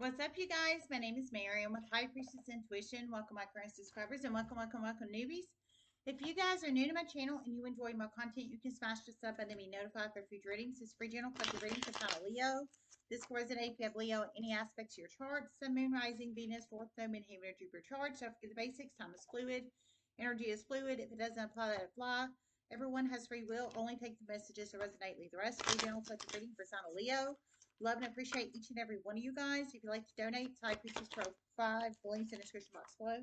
What's up, you guys? My name is Mary. I'm with High Priestess Intuition. Welcome, my current subscribers, and welcome, newbies. If you guys are new to my channel and you enjoy my content, you can smash the sub and then be notified for future readings. This free general collective reading for sign of Leo. This will resonate if you have Leo in any aspects of your chart. Sun, Moon, Rising, Venus, North Node, and Haven, Jupiter charge. Don't forget the basics. Time is fluid. Energy is fluid. If it doesn't apply, let it fly. Everyone has free will. Only take the messages that resonate. Leave the rest. Free general collective reading for sign of Leo. Love and appreciate each and every one of you guys. If you'd like to donate, type High Priestess profile, links in the description box below.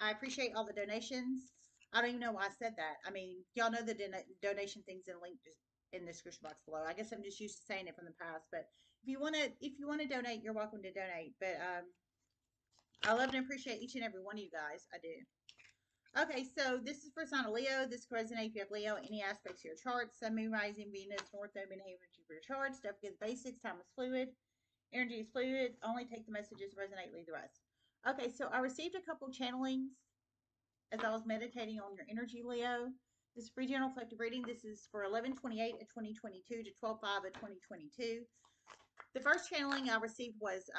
I appreciate all the donations. I don't even know why I said that. I mean, y'all know the donation thing's in the link in the description box below. I guess I'm just used to saying it from the past. But if you wanna donate, you're welcome to donate. But I love and appreciate each and every one of you guys. I do. Okay, so this is for sign of Leo. This can resonate if you have Leo in any aspects of your chart. Sun, Moon, Rising, Venus, North Node, and Haven, Jupiter charts. Don't forget the basics. Time is fluid. Energy is fluid. Only take the messages that resonate. Leave the rest. Okay, so I received a couple channelings as I was meditating on your energy, Leo. This is free general collective reading. This is for 11/28 of 2022 to 12/5 of 2022. The first channeling I received was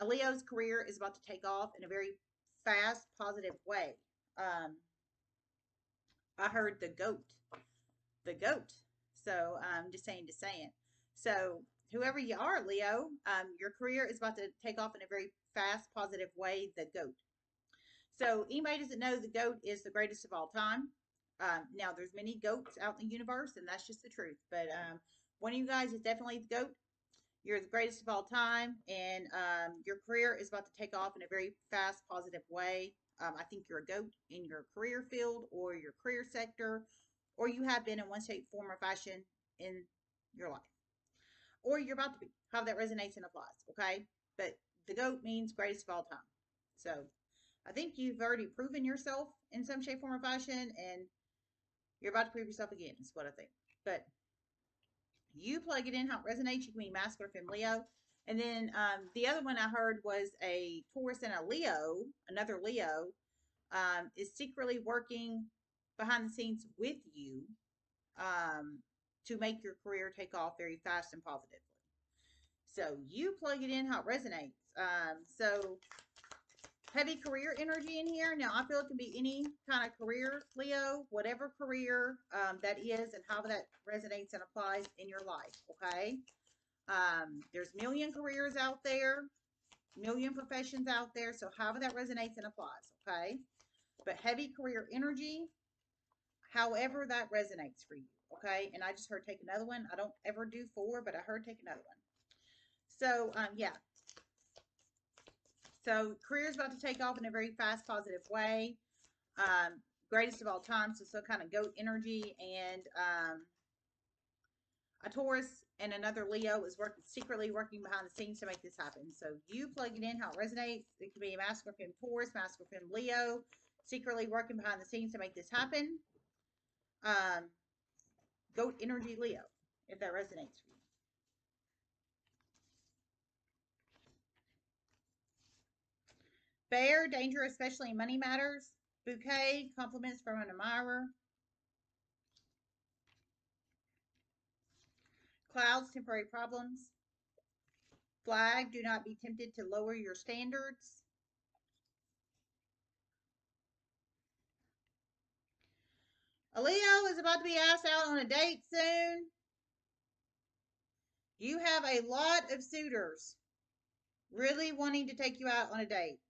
a Leo's career is about to take off in a very fast, positive way. I heard the goat. So I'm just saying. So whoever you are, Leo, your career is about to take off in a very fast, positive way. The goat. So anybody doesn't know, the goat is the greatest of all time. Now there's many goats out in the universe, and that's just the truth. But one of you guys is definitely the goat. You're the greatest of all time, and your career is about to take off in a very fast, positive way. I think you're a goat in your career field or your career sector, or you have been in one shape, form, or fashion in your life, or you're about to be. How that resonates and applies, okay? But the goat means greatest of all time. So I think you've already proven yourself in some shape, form, or fashion, and you're about to prove yourself again is what I think. But you plug it in how it resonates. You can be masculine or femme Leo. And then the other one I heard was a Taurus and a Leo, another Leo, is secretly working behind the scenes with you to make your career take off very fast and positively. So you plug it in how it resonates. So heavy career energy in here. Now I feel it can be any kind of career, Leo, whatever career that is and how that resonates and applies in your life, okay? There's million careers out there, million professions out there. So however that resonates and applies, okay? But heavy career energy, however that resonates for you, okay? And I just heard take another one. I don't ever do four, but I heard take another one. So, yeah. So career's about to take off in a very fast, positive way. Greatest of all time. So kind of goat energy, and a Taurus and another Leo is secretly working behind the scenes to make this happen. So you plug it in how it resonates. It could be a masculine femme Taurus, masculine femme Leo, secretly working behind the scenes to make this happen. Goat energy Leo, if that resonates for you. Bear, danger, especially in money matters. Bouquet, compliments from an admirer. Clouds, temporary problems. Flag, do not be tempted to lower your standards. A Leo is about to be asked out on a date soon. You have a lot of suitors really wanting to take you out on a date.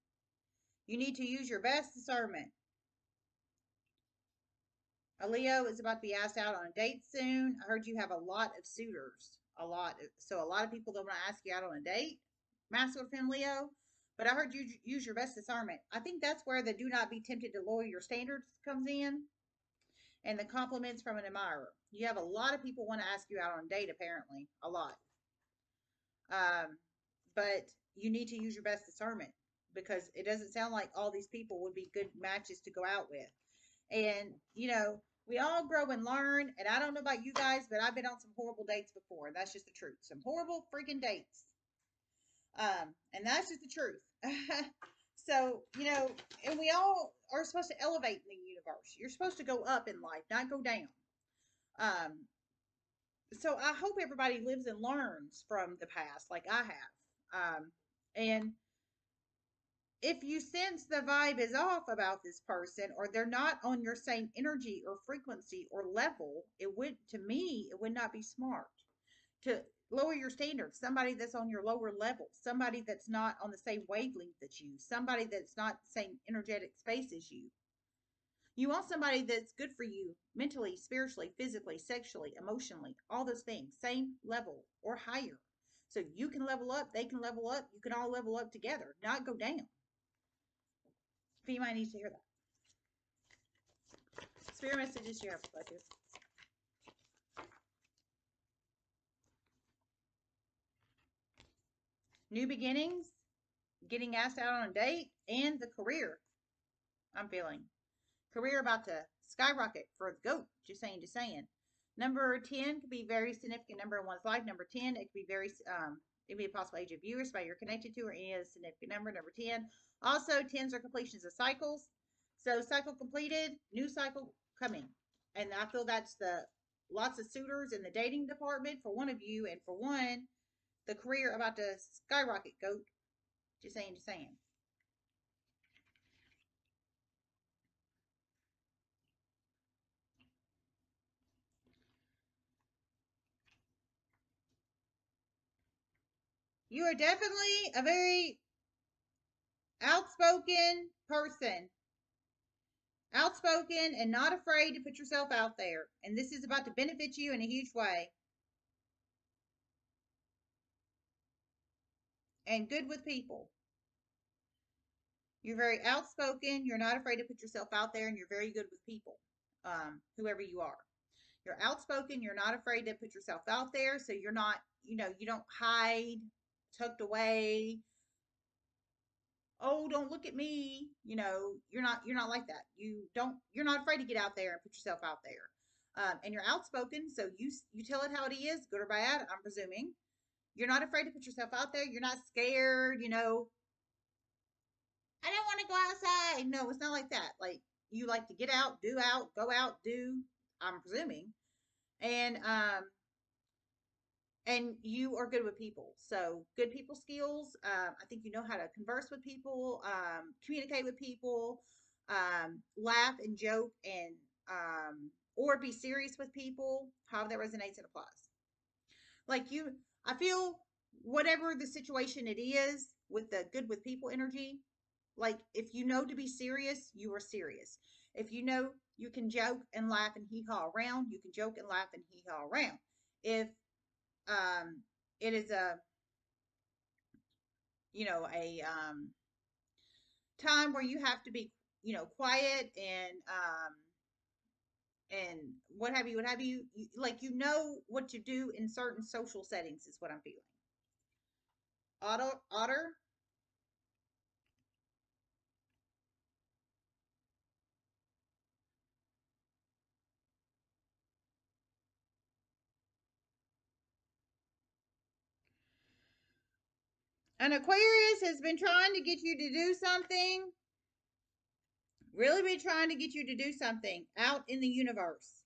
You need to use your best discernment. A Leo is about to be asked out on a date soon. I heard you have a lot of suitors. A lot. So a lot of people don't want to ask you out on a date. Masculine femme Leo. But I heard you use your best discernment. I think that's where the do not be tempted to lower your standards comes in. And the compliments from an admirer. You have a lot of people want to ask you out on a date apparently. A lot. But you need to use your best discernment. Because it doesn't sound like all these people would be good matches to go out with. And, you know, we all grow and learn. And I don't know about you guys, but I've been on some horrible dates before. That's just the truth. Some horrible freaking dates. And that's just the truth. So, you know, and we all are supposed to elevate in the universe. You're supposed to go up in life, not go down. So I hope everybody lives and learns from the past like I have. And if you sense the vibe is off about this person or they're not on your same energy or frequency or level, it would not be smart to lower your standards. Somebody that's on your lower level, somebody that's not on the same wavelength as you, somebody that's not the same energetic space as you. You want somebody that's good for you mentally, spiritually, physically, sexually, emotionally, all those things, same level or higher. So you can level up, they can level up, you can all level up together, not go down. Female needs to hear that. Spirit messages to your collective. New beginnings, getting asked out on a date, and the career. I'm feeling. Career about to skyrocket for a goat. Just saying, just saying. Number 10 could be a very significant number in one's life. Number 10, it could be very, it could be a possible age of viewers by you're connected to or any other significant number. Number 10. Also, 10s are completions of cycles. So, cycle completed, new cycle coming. And I feel that's the lots of suitors in the dating department for one of you. And for one, the career about to skyrocket, goat. Just saying, just saying. You are definitely a very outspoken person. Outspoken and not afraid to put yourself out there. And this is about to benefit you in a huge way. And good with people. You're very outspoken. You're not afraid to put yourself out there. And you're very good with people, whoever you are. You're outspoken. You're not afraid to put yourself out there. So you're not, you know, you don't hide. Tucked away. Oh, don't look at me. You know, you're not like that. You're not afraid to get out there and put yourself out there. And you're outspoken, so you tell it how it is, good or bad, I'm presuming. You're not afraid to put yourself out there. You're not scared, you know. I don't want to go outside. No, it's not like that. Like, you like to get out, do out, go out, do, I'm presuming. And you are good with people. So good people skills. I think you know how to converse with people, communicate with people, laugh and joke and, or be serious with people, however that resonates and applies. Like you, I feel whatever the situation it is with the good with people energy, like if you know to be serious, you are serious. If you know you can joke and laugh and hee-haw around, you can joke and laugh and hee-haw around. If it is a, you know, a, time where you have to be, you know, quiet and what have you, like, you know what to do in certain social settings is what I'm feeling. Otter. An Aquarius has been trying to get you to do something. Really been trying to get you to do something out in the universe.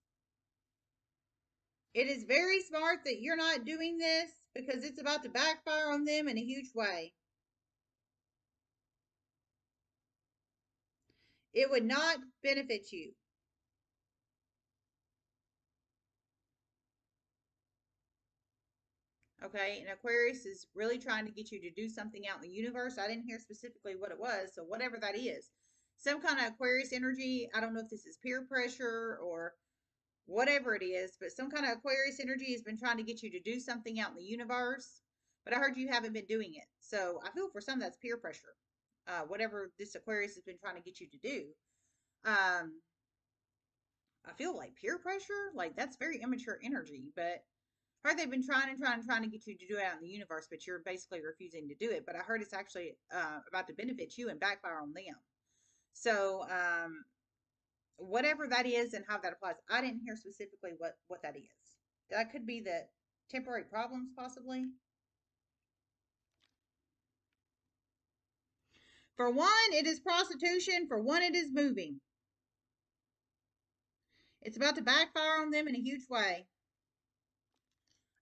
It is very smart that you're not doing this because it's about to backfire on them in a huge way. It would not benefit you. Okay, and Aquarius is really trying to get you to do something out in the universe. I didn't hear specifically what it was, so whatever that is. Some kind of Aquarius energy. I don't know if this is peer pressure or whatever it is, but some kind of Aquarius energy has been trying to get you to do something out in the universe, but I heard you haven't been doing it. So I feel for some that's peer pressure, whatever this Aquarius has been trying to get you to do. I feel like peer pressure, like that's very immature energy, but I heard they've been trying to get you to do it out in the universe, but you're basically refusing to do it. But I heard it's actually about to benefit you and backfire on them. So whatever that is and how that applies, I didn't hear specifically what that is. That could be the temporary problems possibly. For one, it is prostitution. For one, it is moving. It's about to backfire on them in a huge way.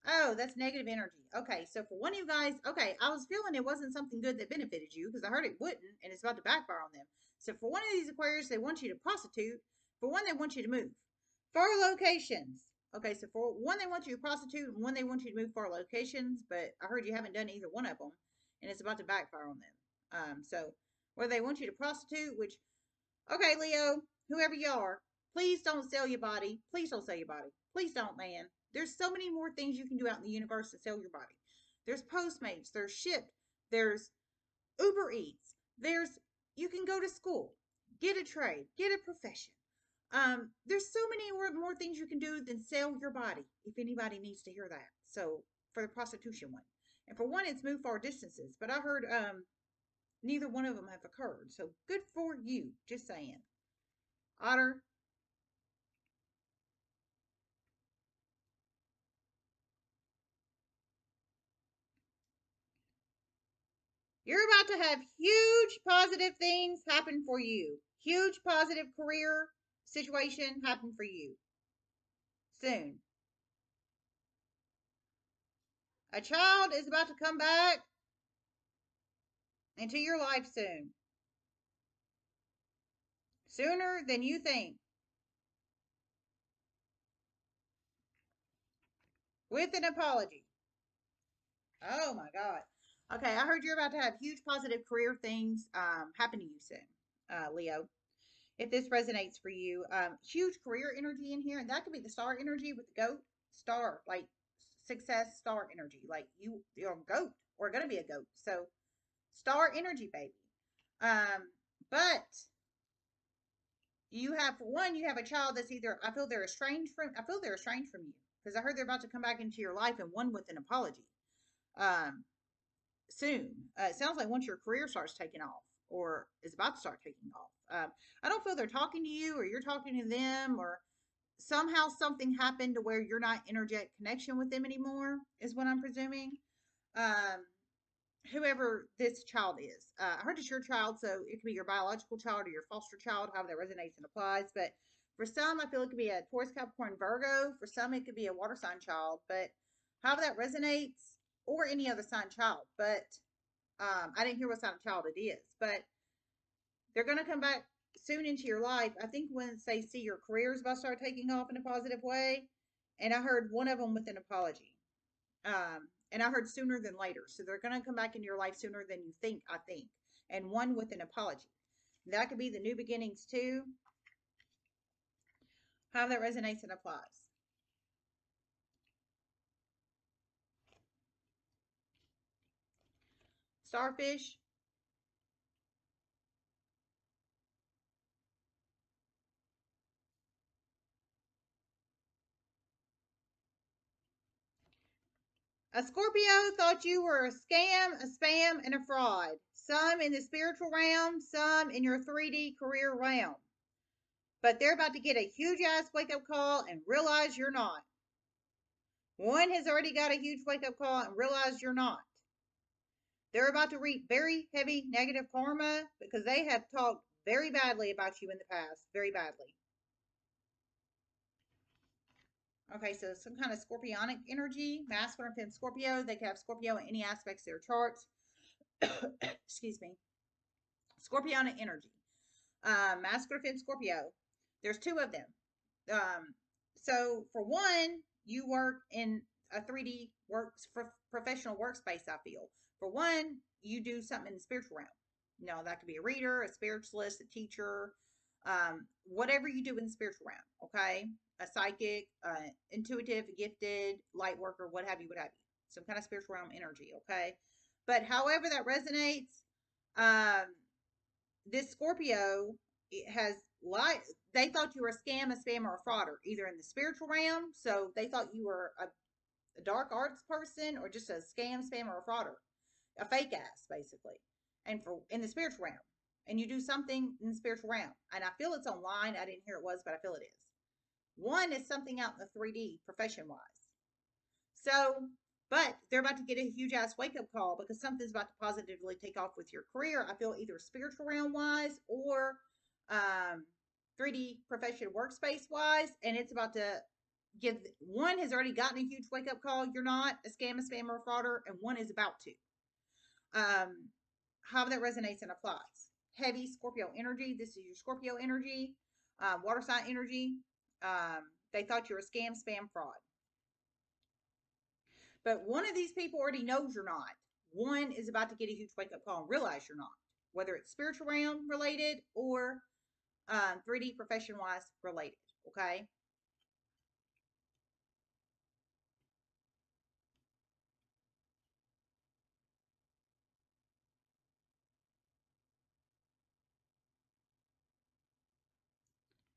Oh, that's negative energy. Okay, so for one of you guys, okay, I was feeling it wasn't something good that benefited you because I heard it wouldn't, and it's about to backfire on them. So for one of these Aquarius, they want you to prostitute. For one, they want you to move. Far locations. Okay, so for one, they want you to prostitute, and one, they want you to move far locations, but I heard you haven't done either one of them, and it's about to backfire on them. So where they want you to prostitute, which, okay, Leo, whoever you are, please don't sell your body. Please don't sell your body. Please don't, man. There's so many more things you can do out in the universe to sell your body. There's Postmates, there's Shipt, there's Uber Eats, there's, you can go to school, get a trade, get a profession. There's so many more things you can do than sell your body, if anybody needs to hear that. So for the prostitution one. And for one, it's move far distances, but I heard neither one of them have occurred. So good for you, just saying. Otter. You're about to have huge positive things happen for you. Huge positive career situation happen for you soon. A child is about to come back into your life soon. Sooner than you think. With an apology. Oh my God. Okay, I heard you're about to have huge positive career things happen to you soon, Leo. If this resonates for you, huge career energy in here, and that could be the star energy with the goat, star, like success, star energy, like you're a goat or going to be a goat. So star energy, baby. But you have, for one, you have a child that's either, I feel they're estranged from you because I heard they're about to come back into your life, and one with an apology. Soon. It sounds like once your career starts taking off, or is about to start taking off. I don't feel they're talking to you, or you're talking to them, or somehow something happened to where you're not energetic connection with them anymore, is what I'm presuming. Whoever this child is. I heard it's your child, so it could be your biological child or your foster child, however that resonates and applies. But for some, I feel it could be a Taurus, Capricorn, Virgo. For some, it could be a water sign child. But however that resonates, or any other sign child, but I didn't hear what sign child it is, but they're going to come back soon into your life. I think once they see your careers about to start taking off in a positive way, and I heard one of them with an apology, and I heard sooner than later, so they're going to come back into your life sooner than you think, I think, and one with an apology. That could be the new beginnings too, how that resonates and applies. Starfish. A Scorpio thought you were a scam, a spam, and a fraud. Some in the spiritual realm, some in your 3D career realm. But they're about to get a huge-ass wake-up call and realize you're not. One has already got a huge wake-up call and realized you're not. They're about to reap very heavy negative karma because they have talked very badly about you in the past. Very badly. Okay, so some kind of scorpionic energy. Masculine and Scorpio. They can have Scorpio in any aspects of their charts. Excuse me. Scorpionic energy. Masculine Scorpio. There's two of them. So, for one, you work in a 3D professional workspace, I feel. For one, you do something in the spiritual realm. You know, that could be a reader, a spiritualist, a teacher, whatever you do in the spiritual realm, okay? A psychic, intuitive, gifted, light worker, what have you, what have you. Some kind of spiritual realm energy, okay? But however that resonates, this Scorpio has lied. They thought you were a spam, or a frauder, either in the spiritual realm, so they thought you were a dark arts person, or just a scam, spam, or a frauder. A fake ass, basically, and for in the spiritual realm, and you do something in the spiritual realm, and I feel it's online. I didn't hear it was, but I feel it is. One is something out in the 3D profession wise. So, but they're about to get a huge ass wake up call because something's about to positively take off with your career. I feel either spiritual realm wise or 3D profession workspace wise, and it's about to give one has already gotten a huge wake-up call. You're not a scam, a spammer, a frauder, and one is about to. However that resonates and applies. Heavy Scorpio energy. This is your Scorpio energy, water sign energy. They thought you were a scam, spam, fraud. But one of these people already knows you're not. One is about to get a huge wake-up call and realize you're not, whether it's spiritual realm related or 3D profession-wise related, okay?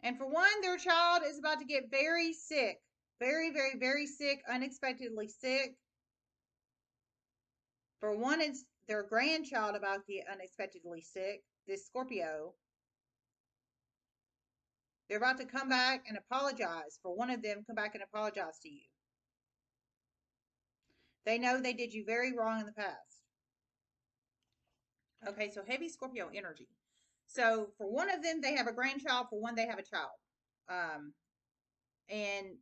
And for one, their child is about to get very sick. Very, very, very sick, unexpectedly sick. For one, it's their grandchild about to get unexpectedly sick, this Scorpio. They're about to come back and apologize. For one of them, come back and apologize to you. They know they did you very wrong in the past. Okay, so heavy Scorpio energy. So for one of them, they have a grandchild. For one, they have a child. And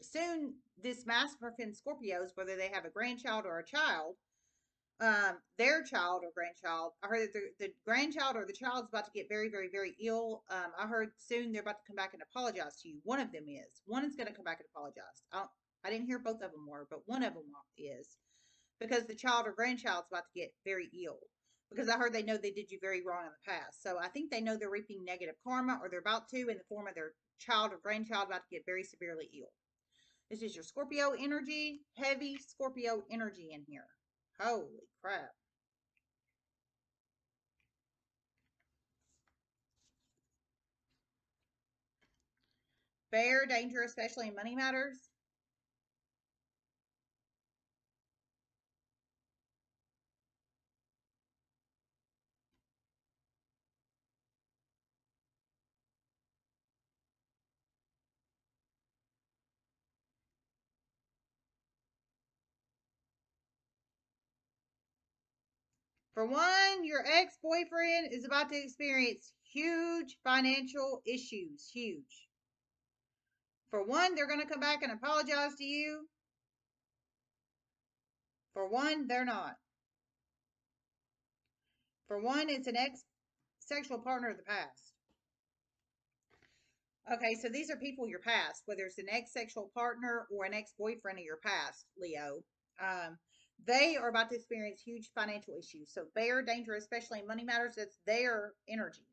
soon, this masculine Scorpios, whether they have a grandchild or a child, their child or grandchild, I heard that the grandchild or the child's about to get very, very, very ill. I heard soon they're about to come back and apologize to you. One of them is. One is going to come back and apologize. I didn't hear both of them were, but one of them is, because the child or grandchild's about to get very ill. Because I heard they know they did you very wrong in the past. So I think they know they're reaping negative karma, or they're about to, in the form of their child or grandchild about to get very severely ill. This is your Scorpio energy. Heavy Scorpio energy in here. Holy crap. Bear danger, especially in money matters. For one, your ex-boyfriend is about to experience huge financial issues. Huge. For one, they're going to come back and apologize to you. For one, they're not. For one, it's an ex-sexual partner of the past. Okay, so these are people in your past, whether it's an ex-sexual partner or an ex-boyfriend of your past, Leo. They are about to experience huge financial issues. So bear danger, especially in money matters. That's their energy.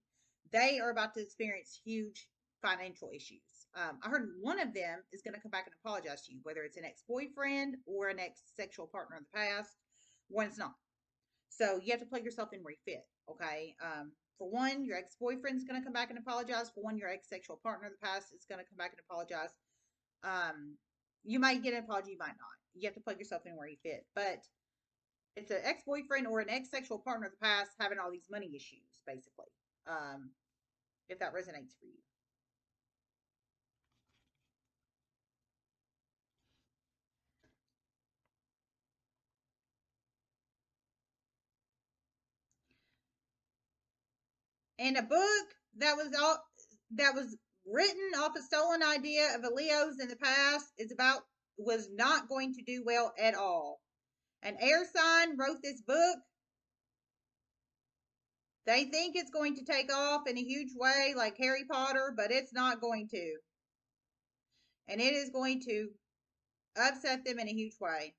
They are about to experience huge financial issues. I heard one of them is going to come back and apologize to you, whether it's an ex-boyfriend or an ex-sexual partner in the past. One's not. So you have to plug yourself in where you fit, okay? For one, your ex-boyfriend's going to come back and apologize. For one, your ex-sexual partner in the past is going to come back and apologize. You might get an apology, you might not. You have to plug yourself in where you fit. But it's an ex-boyfriend or an ex-sexual partner of the past having all these money issues, basically, if that resonates for you. And a book that was written off a stolen idea of a Leo's in the past is about was not going to do well at all. An air sign wrote this book. They think it's going to take off in a huge way like Harry Potter, but it's not going to. And it is going to upset them in a huge way.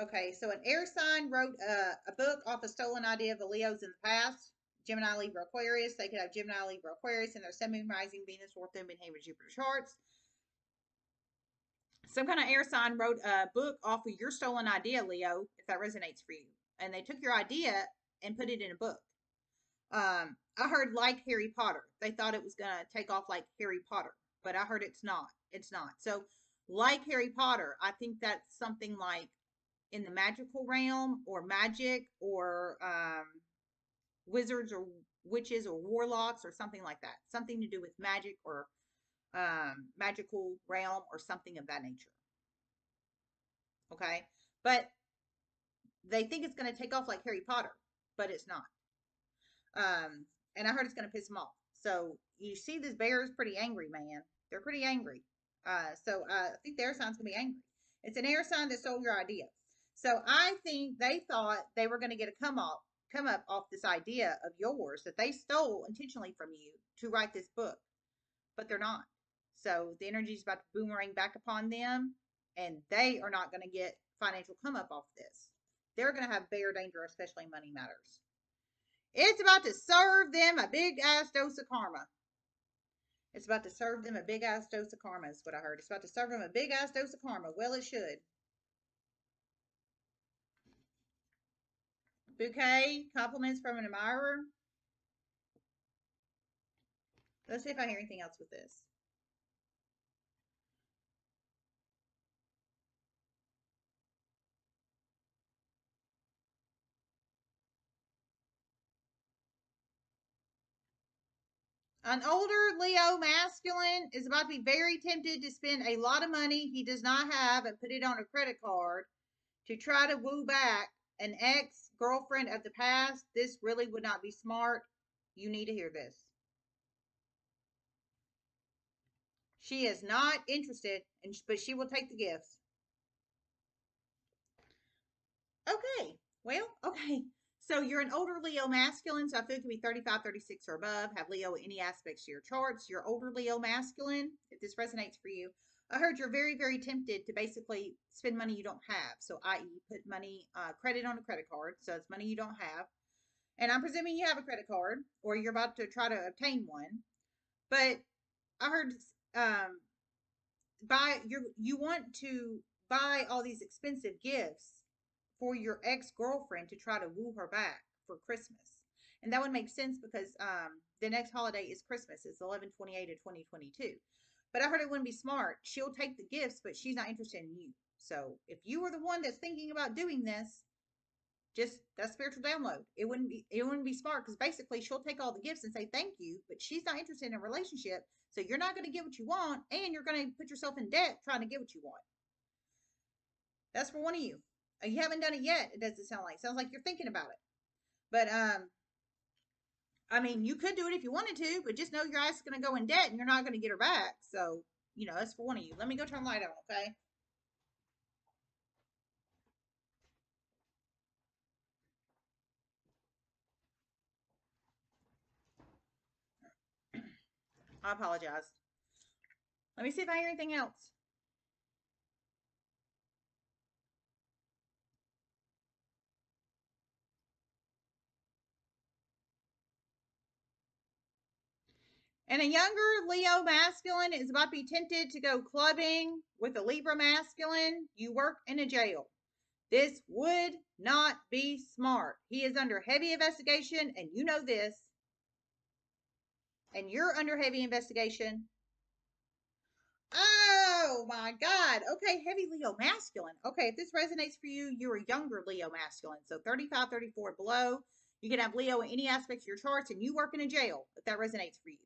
Okay, so an air sign wrote a book off a stolen idea of the Leos in the past. Gemini, Libra, Aquarius. They could have Gemini, Libra, Aquarius in their Sun, Moon, Rising, Venus, North Node, Midheaven, Jupiter charts. Some kind of air sign wrote a book off of your stolen idea, Leo, if that resonates for you. And they took your idea and put it in a book. I heard like Harry Potter. They thought it was going to take off like Harry Potter, but I heard it's not. It's not. So like Harry Potter, I think that's something like in the magical realm or magic or wizards or witches or warlocks or something like that. Something to do with magic or magical realm or something of that nature. Okay, but they think it's going to take off like Harry Potter, but it's not. And I heard it's going to piss them off. So you see, this bear is pretty angry, man. They're pretty angry. I think the air sign's going to be angry. It's an air sign that stole your idea. So I think they thought they were going to get a come up off this idea of yours that they stole intentionally from you to write this book, but they're not. So the energy is about to boomerang back upon them, and they are not going to get financial come up off this. They're going to have bear danger, especially in money matters. It's about to serve them a big ass dose of karma. It's about to serve them a big ass dose of karma is what I heard. It's about to serve them a big ass dose of karma. Well, it should. Bouquet, compliments from an admirer. Let's see if I hear anything else with this. An older Leo masculine is about to be very tempted to spend a lot of money he does not have and put it on a credit card to try to woo back an ex-girlfriend of the past. This really would not be smart. You need to hear this. She is not interested, but she will take the gifts. Okay. Well, okay. So you're an older Leo masculine, so I feel it could be 35, 36, or above. Have Leo any aspects to your charts. You're older Leo masculine, if this resonates for you. I heard you're very, very tempted to basically spend money you don't have. So, i.e., put money, credit on a credit card. So it's money you don't have. And I'm presuming you have a credit card, or you're about to try to obtain one. But I heard you want to buy all these expensive gifts for your ex-girlfriend to try to woo her back for Christmas. And that would make sense because the next holiday is Christmas. It's 11/28 of 2022. But I heard it wouldn't be smart. She'll take the gifts, but she's not interested in you. So if you were the one that's thinking about doing this, just that spiritual download. It wouldn't be smart because basically she'll take all the gifts and say thank you, but she's not interested in a relationship. So you're not going to get what you want, and you're going to put yourself in debt trying to get what you want. That's for one of you. You haven't done it yet, it doesn't sound like. Sounds like you're thinking about it. But, I mean, you could do it if you wanted to, but just know your ass is going to go in debt and you're not going to get her back. So, you know, that's for one of you. Let me go turn the light on, okay? I apologize. Let me see if I hear anything else. And a younger Leo masculine is about to be tempted to go clubbing with a Libra masculine. You work in a jail. This would not be smart. He is under heavy investigation, and you know this. And you're under heavy investigation. Oh, my God. Okay, heavy Leo masculine. Okay, if this resonates for you, you're a younger Leo masculine. So 35, 34 below. You can have Leo in any aspects of your charts, and you work in a jail, if that resonates for you.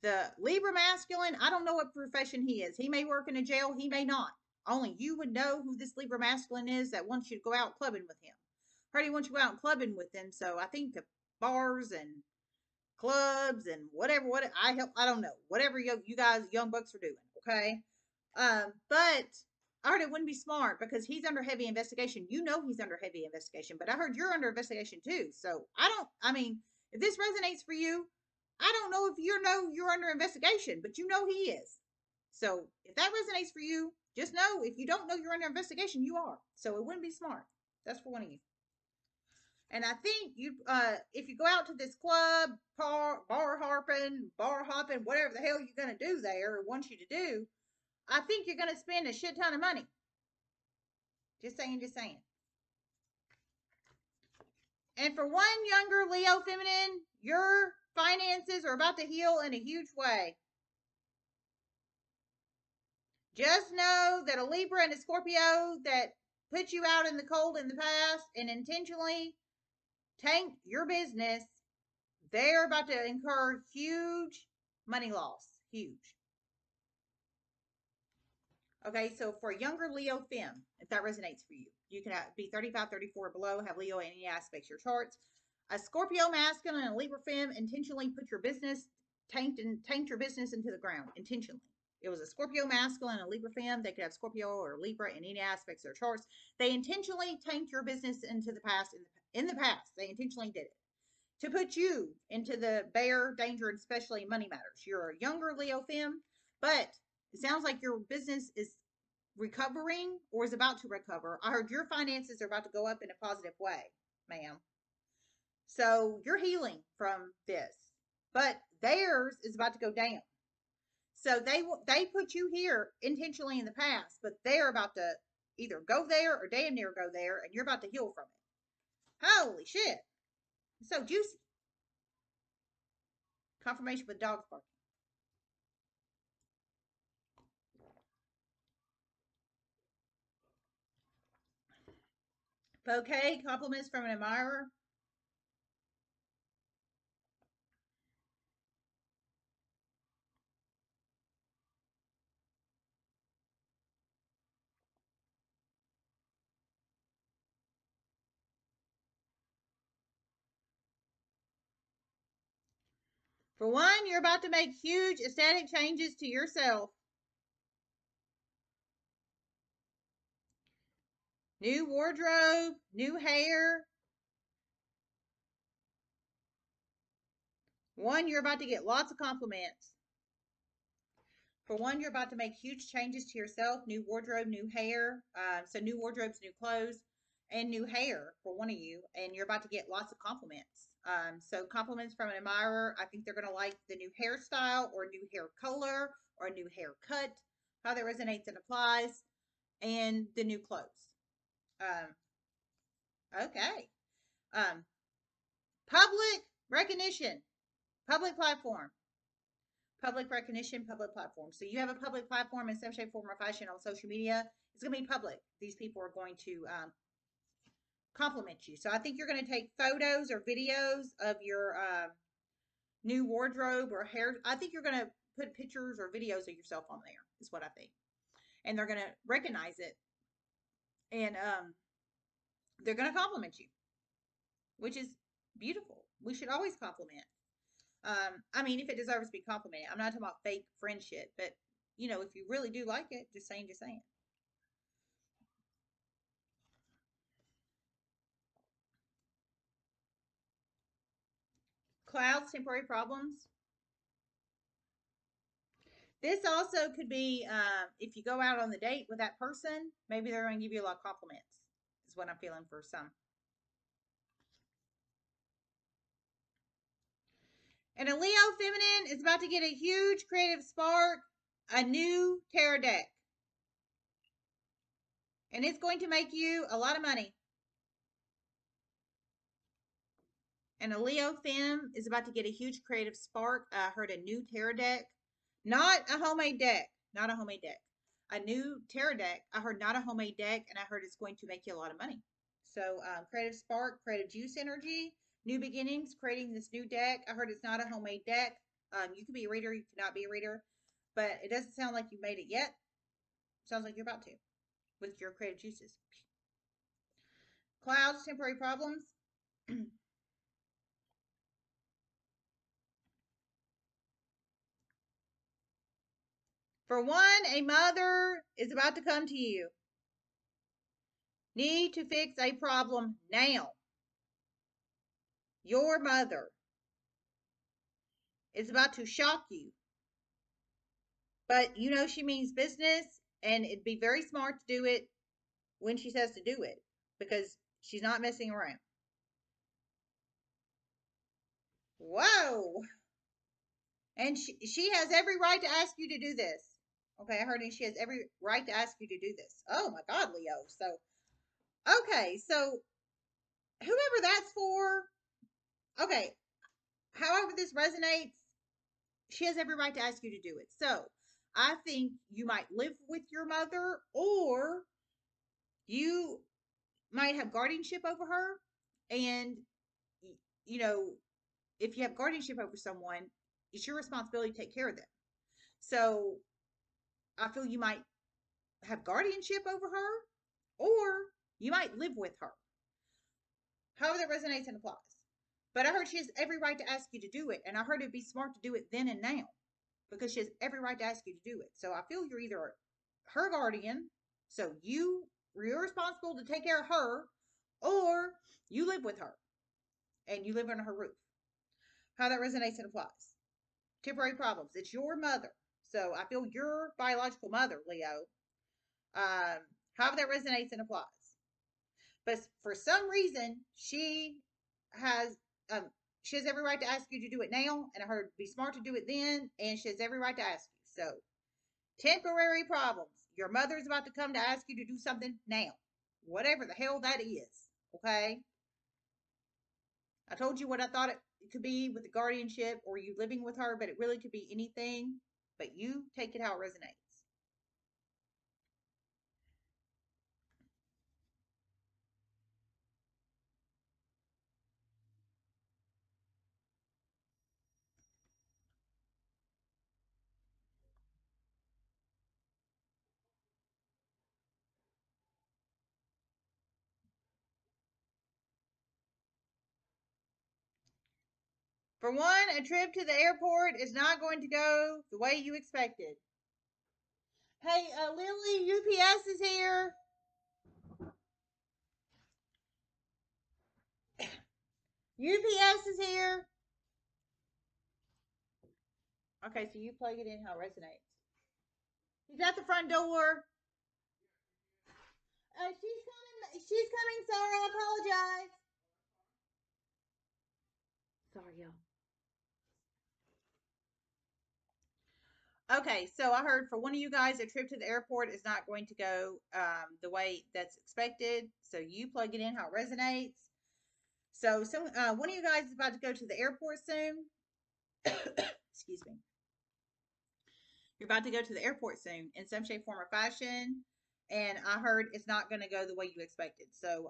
The Libra masculine, I don't know what profession he is. He may work in a jail. He may not. Only you would know who this Libra masculine is that wants you to go out clubbing with him. I heard he wants you to go out clubbing with him. So I think the bars and clubs and whatever I don't know. Whatever you guys, young bucks, are doing. Okay. But I heard it wouldn't be smart because he's under heavy investigation. You know he's under heavy investigation. But I heard you're under investigation too. So if this resonates for you, I don't know if you know you're under investigation, but you know he is. So if that resonates for you, just know if you don't know you're under investigation, you are. So it wouldn't be smart. That's for one of you. And I think you, if you go out to this club, bar hopping, whatever the hell you're going to do there or want you to do, I think you're going to spend a shit ton of money. Just saying. And for one younger Leo feminine, you're finances are about to heal in a huge way. Just know that a Libra and a Scorpio that put you out in the cold in the past and intentionally tanked your business, they're about to incur huge money loss. Huge. Okay, so for a younger Leo femme, if that resonates for you, you can be 35, 34 below, have Leo in any aspects of your charts. A Scorpio masculine and a Libra femme intentionally put your business tanked your business into the ground intentionally. It was a Scorpio masculine, a Libra femme. They could have Scorpio or Libra in any aspects of their charts. They intentionally tanked your business into the past. In the past, they intentionally did it to put you into the bear danger, especially money matters. You're a younger Leo femme, but it sounds like your business is recovering or is about to recover. I heard your finances are about to go up in a positive way, ma'am. So you're healing from this, but theirs is about to go down. So they put you here intentionally in the past, but they're about to either go there or damn near go there, and you're about to heal from it. Holy shit. It's so juicy. Confirmation with dogs barking. Bouquet, compliments from an admirer. For one, you're about to make huge aesthetic changes to yourself. New wardrobe, new hair. One, you're about to get lots of compliments. For one, you're about to make huge changes to yourself. New wardrobe, new hair. So new wardrobes, new clothes, and new hair for one of you. And you're about to get lots of compliments. So compliments from an admirer. I think they're going to like the new hairstyle or new hair color or new haircut, how that resonates and applies, and the new clothes. Okay. Public recognition, public platform, public recognition, public platform. So you have a public platform in some shape, form, or fashion on social media. It's going to be public. These people are going to, compliment you. So I think you're going to take photos or videos of your new wardrobe or hair. I think you're going to put pictures or videos of yourself on there is what I think. And they're going to recognize it. And they're going to compliment you, which is beautiful. We should always compliment. I mean, if it deserves to be complimented. I'm not talking about fake friendship, but, you know, if you really do like it, just saying, just saying. Clouds, temporary problems. This also could be if you go out on the date with that person, maybe they're going to give you a lot of compliments, is what I'm feeling for some. And a Leo feminine is about to get a huge creative spark, a new tarot deck. And it's going to make you a lot of money. And a Leo femme is about to get a huge creative spark. I heard a new tarot deck. Not a homemade deck. Not a homemade deck. A new tarot deck. I heard not a homemade deck, and I heard it's going to make you a lot of money. So, creative spark, creative juice energy, new beginnings, creating this new deck. I heard it's not a homemade deck. You could be a reader. You could not be a reader. But it doesn't sound like you made it yet. Sounds like you're about to with your creative juices. Clouds, temporary problems. For one, a mother is about to come to you. Need to fix a problem now. Your mother is about to shock you. But you know she means business, and it'd be very smart to do it when she says to do it, because she's not messing around. Whoa! And she has every right to ask you to do this. Okay, I heard she has every right to ask you to do this. Oh, my God, Leo. So, okay, so whoever that's for, okay, however this resonates, she has every right to ask you to do it. So, I think you might live with your mother, or you might have guardianship over her. And, you know, if you have guardianship over someone, it's your responsibility to take care of them. So, I feel you might have guardianship over her, or you might live with her. However that resonates and applies. But I heard she has every right to ask you to do it. And I heard it'd be smart to do it then and now, because she has every right to ask you to do it. So I feel you're either her guardian, so you're responsible to take care of her, or you live with her and you live under her roof. How that resonates and applies. Temporary problems. It's your mother. So I feel your biological mother, Leo. How that resonates and applies. But for some reason, she has every right to ask you to do it now, and I heard be smart to do it then, and she has every right to ask you. So, temporary problems. Your mother's about to come to ask you to do something now. Whatever the hell that is, okay? I told you what I thought it could be with the guardianship or you living with her, but it really could be anything, but you take it how it resonates. For one, a trip to the airport is not going to go the way you expected. Hey, Lily, UPS is here. UPS is here. Okay, so you plug it in how it resonates. She's at the front door. She's coming, Sarah. I apologize. Sorry, y'all. Okay, so I heard for one of you guys, a trip to the airport is not going to go the way that's expected. So you plug it in how it resonates. So one of you guys is about to go to the airport soon. Excuse me. You're about to go to the airport soon in some shape, form, or fashion. And I heard it's not going to go the way you expected. So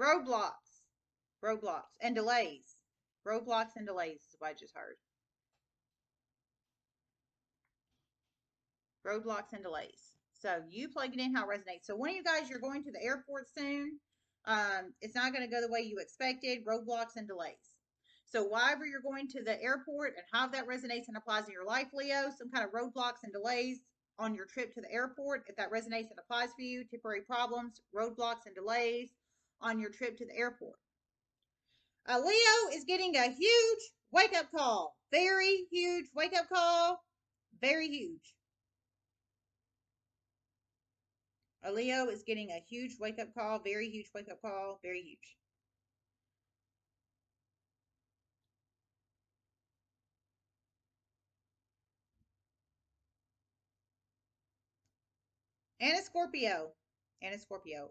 roadblocks and delays. Roadblocks and delays is what I just heard. Roadblocks and delays. So you plug it in how it resonates. So one of you guys, you're going to the airport soon. It's not going to go the way you expected. Roadblocks and delays. So whenever you're going to the airport and how that resonates and applies in your life, Leo, some kind of roadblocks and delays on your trip to the airport. If that resonates and applies for you, temporary problems, roadblocks and delays on your trip to the airport. Leo is getting a huge wake-up call. Very huge wake-up call. Very huge. Leo is getting a huge wake-up call. Very huge wake-up call. Very huge. And a Scorpio. And a Scorpio.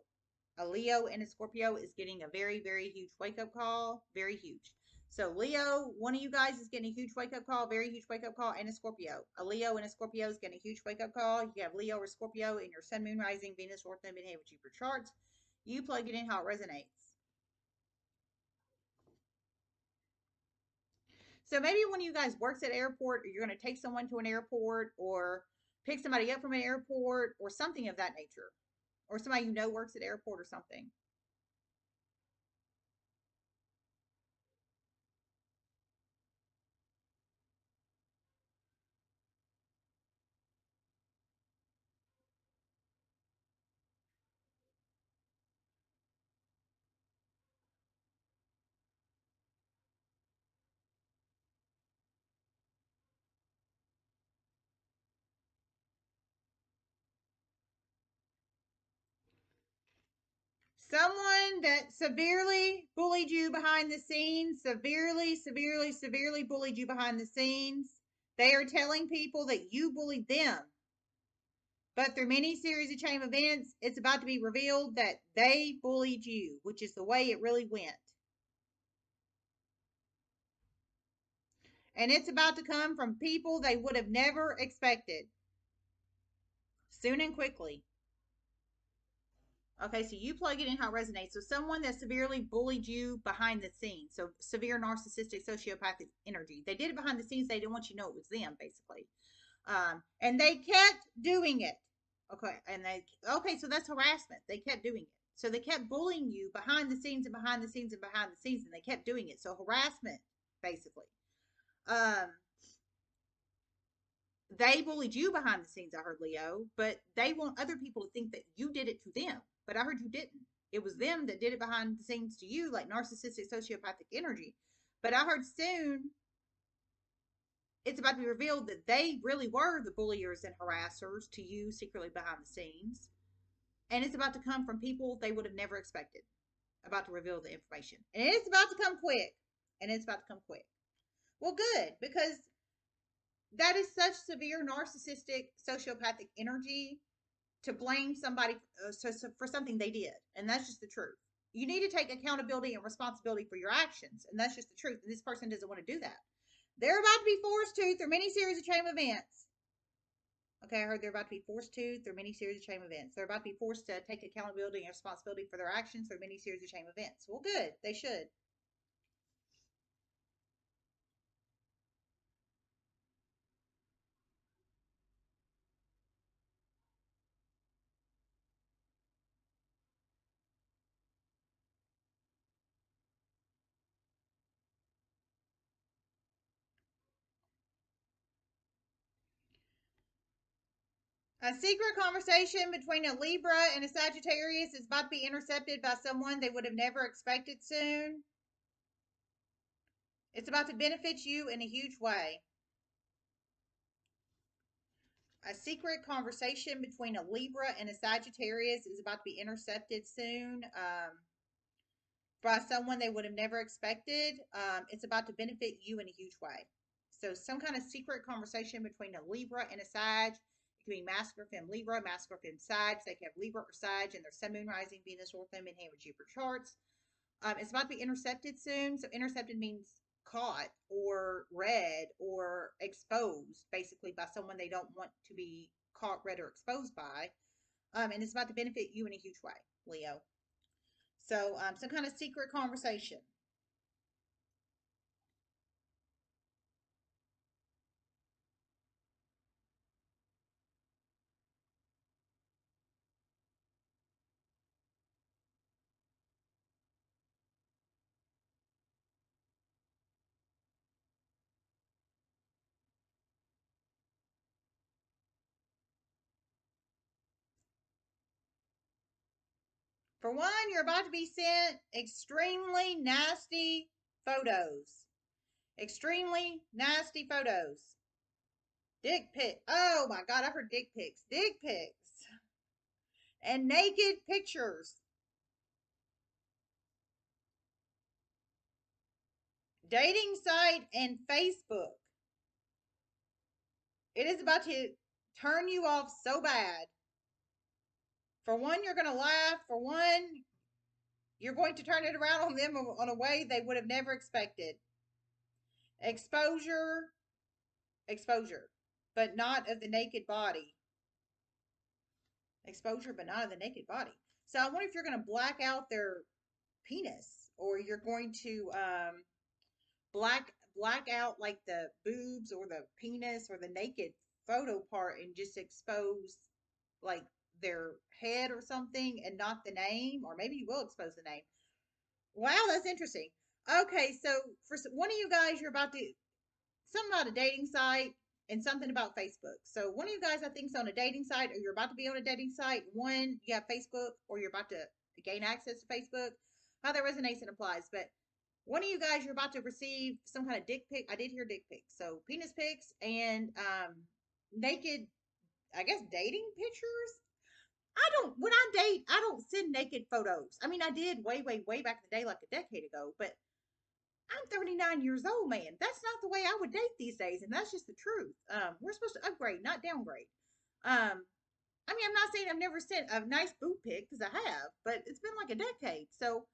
A Leo and a Scorpio is getting a very, very huge wake-up call. Very huge. So, Leo, one of you guys is getting a huge wake-up call, very huge wake-up call, and a Scorpio. A Leo and a Scorpio is getting a huge wake-up call. You have Leo or Scorpio in your Sun, Moon, Rising, Venus, North Node, Midheaven, Jupiter charts. You plug it in how it resonates. So, maybe one of you guys works at an airport, or you're going to take someone to an airport, or pick somebody up from an airport, or something of that nature. Or somebody you know works at an airport or something. Someone that severely bullied you behind the scenes, severely, severely, severely bullied you behind the scenes. They are telling people that you bullied them. But through many series of chain events, it's about to be revealed that they bullied you, which is the way it really went. And it's about to come from people they would have never expected. Soon and quickly. Okay, so you plug it in how it resonates. So someone that severely bullied you behind the scenes. So severe narcissistic sociopathic energy. They did it behind the scenes. They didn't want you to know it was them, basically. And they kept doing it. Okay, and they, okay, so that's harassment. They kept doing it. So they kept bullying you behind the scenes and behind the scenes and behind the scenes, and they kept doing it. So harassment, basically. They bullied you behind the scenes, I heard, Leo, but they want other people to think that you did it to them, but I heard you didn't. It was them that did it behind the scenes to you, like narcissistic, sociopathic energy. But I heard soon it's about to be revealed that they really were the bulliers and harassers to you secretly behind the scenes. And it's about to come from people they would have never expected. About to reveal the information. And it's about to come quick. And it's about to come quick. Well, good, because that is such severe narcissistic, sociopathic energy to blame somebody for something they did. And that's just the truth. You need to take accountability and responsibility for your actions. And that's just the truth. And this person doesn't want to do that. They're about to be forced to through many series of chain events. Okay, I heard they're about to be forced to through many series of chain events. They're about to be forced to take accountability and responsibility for their actions through many series of chain events. Well, good. They should. A secret conversation between a Libra and a Sagittarius is about to be intercepted by someone they would have never expected soon. It's about to benefit you in a huge way. A secret conversation between a Libra and a Sagittarius is about to be intercepted soon by someone they would have never expected. It's about to benefit you in a huge way. So some kind of secret conversation between a Libra and a Sag. It could be Masculine Femme Libra, Masculine Femme Sag. They could have Libra or Sag in their Sun, Moon, Rising, Venus, or Thumb in hand with Jupiter charts. It's about to be intercepted soon. So intercepted means caught or read or exposed, basically, by someone they don't want to be caught, read, or exposed by. And it's about to benefit you in a huge way, Leo. So some kind of secret conversation. For one, you're about to be sent extremely nasty photos. Extremely nasty photos. Dick pic. Oh my God, I heard dick pics. Dick pics. And naked pictures. Dating site and Facebook. It is about to turn you off so bad. For one, you're going to laugh. For one, you're going to turn it around on them on a way they would have never expected. Exposure, exposure, but not of the naked body. Exposure, but not of the naked body. So I wonder if you're going to black out their penis, or you're going to black out like the boobs or the penis or the naked photo part and just expose like their head or something and not the name, or maybe you will expose the name. Wow, that's interesting. Okay, so for one of you guys, you're about to, something about a dating site and something about Facebook. So one of you guys, I think, is on a dating site, or you're about to be on a dating site. One, you have Facebook, or you're about to gain access to Facebook. How that resonates and applies. But one of you guys, you're about to receive some kind of dick pic. I did hear dick pics. So penis pics and naked, I guess, dating pictures. When I date, I don't send naked photos. I mean, I did way back in the day, like a decade ago, but I'm 39 years old, man. That's not the way I would date these days, and that's just the truth. We're supposed to upgrade, not downgrade. I mean, I'm not saying I've never sent a nice boob pic, because I have, but it's been like a decade. So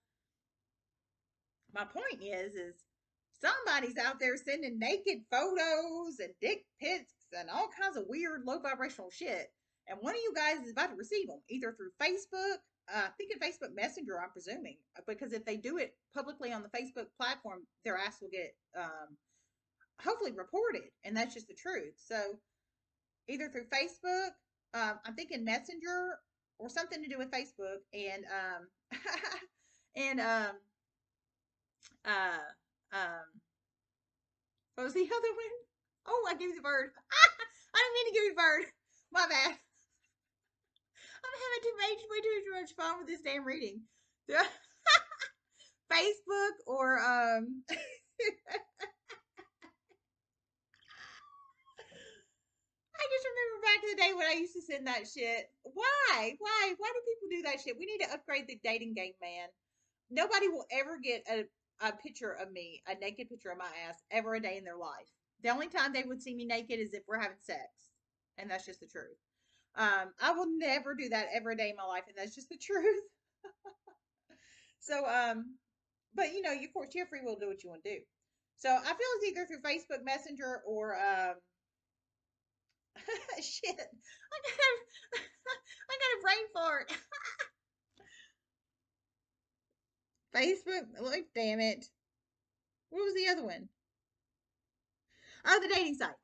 my point is somebody's out there sending naked photos and dick pics and all kinds of weird low vibrational shit. And one of you guys is about to receive them, either through Facebook, I think in Facebook Messenger, I'm presuming, because if they do it publicly on the Facebook platform, their ass will get hopefully reported, and that's just the truth. So either through Facebook I'm thinking Messenger or something to do with Facebook, and what was the other one? Oh, I gave you the bird. I don't mean to give you the bird. My bad. I'm having way too much fun with this damn reading. Facebook or I just remember back in the day when I used to send that shit. Why do people do that shit? We need to upgrade the dating game, man. Nobody will ever get a picture of me, a naked picture of my ass, ever a day in their life. The only time they would see me naked is if we're having sex. And that's just the truth. I will never do that every day in my life. And that's just the truth. So, but you know, of course, you're free will to do what you want to do. So I feel it's either through Facebook Messenger or, shit, I got a brain fart. Facebook, like, damn it. What was the other one? Oh, the dating site,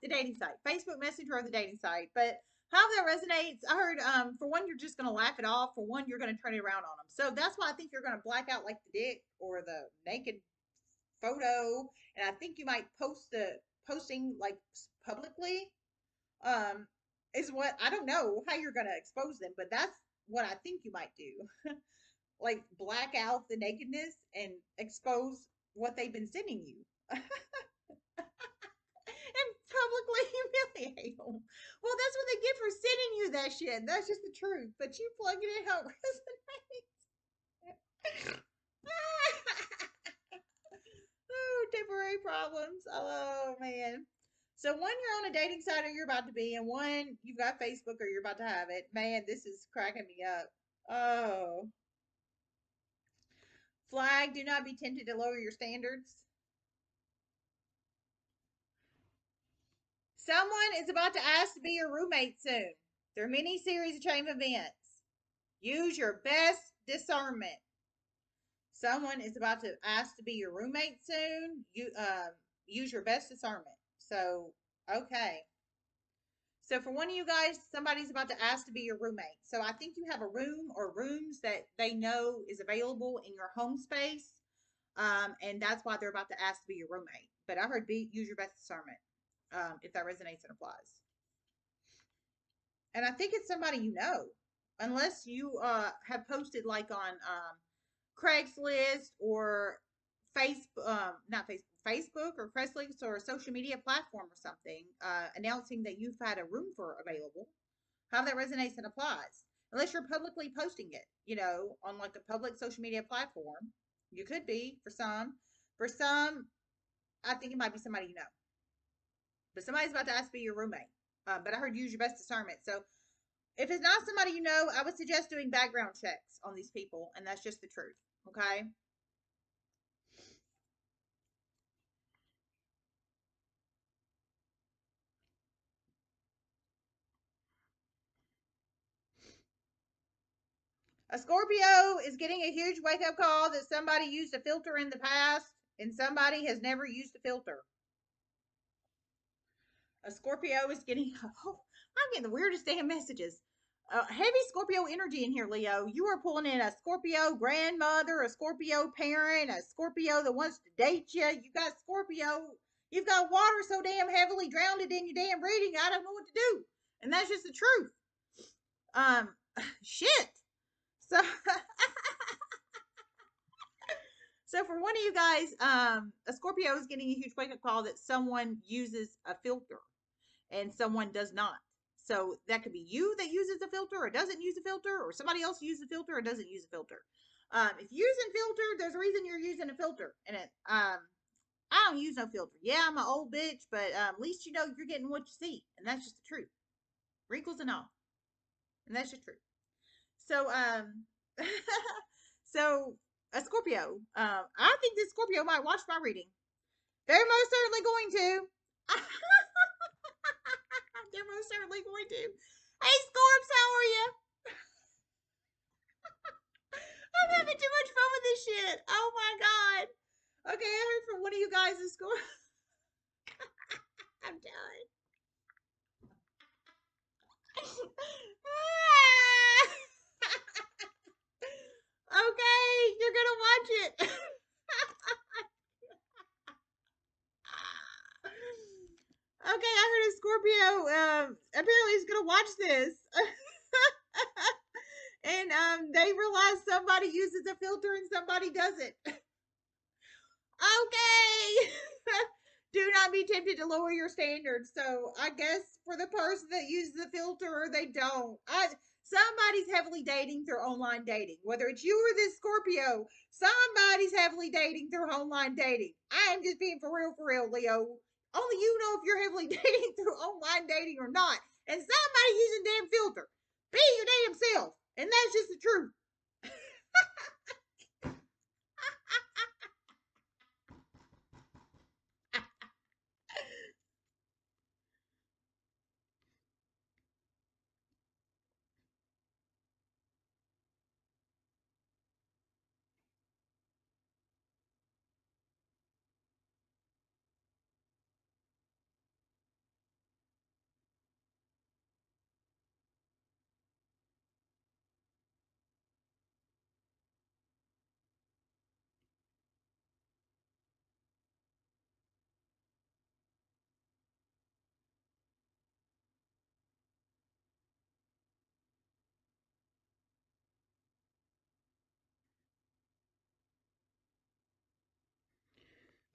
Facebook Messenger or the dating site. But how that resonates, I heard, for one, you're just going to laugh it off. For one, you're going to turn it around on them. So that's why I think you're going to black out like the dick or the naked photo. And I think you might post the posting like publicly, is what, I don't know how you're going to expose them, but that's what I think you might do. Like black out the nakedness and expose what they've been sending you. Publicly humiliate them. Well, that's what they get for sending you that shit. That's just the truth. But you plug it in how it resonates. Oh, temporary problems. Oh, man. So one, you're on a dating site or you're about to be, and one, you've got Facebook or you're about to have it. Man, this is cracking me up. Oh. Flag, do not be tempted to lower your standards. Someone is about to ask to be your roommate soon. There are many series of chain events. Use your best discernment. Someone is about to ask to be your roommate soon. You use your best discernment. So, okay. So, for one of you guys, somebody's about to ask to be your roommate. So, I think you have a room or rooms that they know is available in your home space. And that's why they're about to ask to be your roommate. But I heard use your best discernment. If that resonates and applies. And I think it's somebody you know, unless you have posted like on Craigslist or Facebook, not Facebook, Facebook or Craigslist or a social media platform or something, announcing that you've had a room for available, how that resonates and applies. Unless you're publicly posting it, you know, on like a public social media platform, you could be for some. For some, I think it might be somebody you know. But somebody's about to ask to be your roommate. But I heard use your best discernment. So if it's not somebody you know, I would suggest doing background checks on these people. And that's just the truth. Okay? A Scorpio is getting a huge wake-up call that somebody used a filter in the past. And somebody has never used a filter. A Scorpio is getting, oh, I'm getting the weirdest damn messages. Heavy Scorpio energy in here, Leo. You are pulling in a Scorpio grandmother, a Scorpio parent, a Scorpio that wants to date you. You got Scorpio. You've got water so damn heavily drowned in your damn reading. I don't know what to do. And that's just the truth. Shit. So, so for one of you guys, a Scorpio is getting a huge wake-up call that someone uses a filter. And someone does not. So that could be you that uses a filter or doesn't use a filter, or somebody else uses a filter or doesn't use a filter. If you're using filter, there's a reason you're using a filter. And it, I don't use no filter. Yeah, I'm an old bitch, but at least you know you're getting what you see. And that's just the truth. Wrinkles and all. And that's just true. So, so a Scorpio. I think this Scorpio might watch my reading. They're most certainly going to. They're most certainly going to. Hey, Scorps, how are you? I'm having too much fun with this shit. Oh, my God. Okay, I heard from one of you guys in school. I'm done. Okay, I heard a Scorpio apparently is gonna watch this. And they realize somebody uses a filter and somebody doesn't. Okay. Do not be tempted to lower your standards. So I guess for the person that uses the filter or they don't. Somebody's heavily dating through online dating. Whether it's you or this Scorpio, somebody's heavily dating through online dating. I am just being for real, Leo. Only you know if you're heavily dating through online dating or not. And somebody's using damn filter. Be your damn self. And that's just the truth.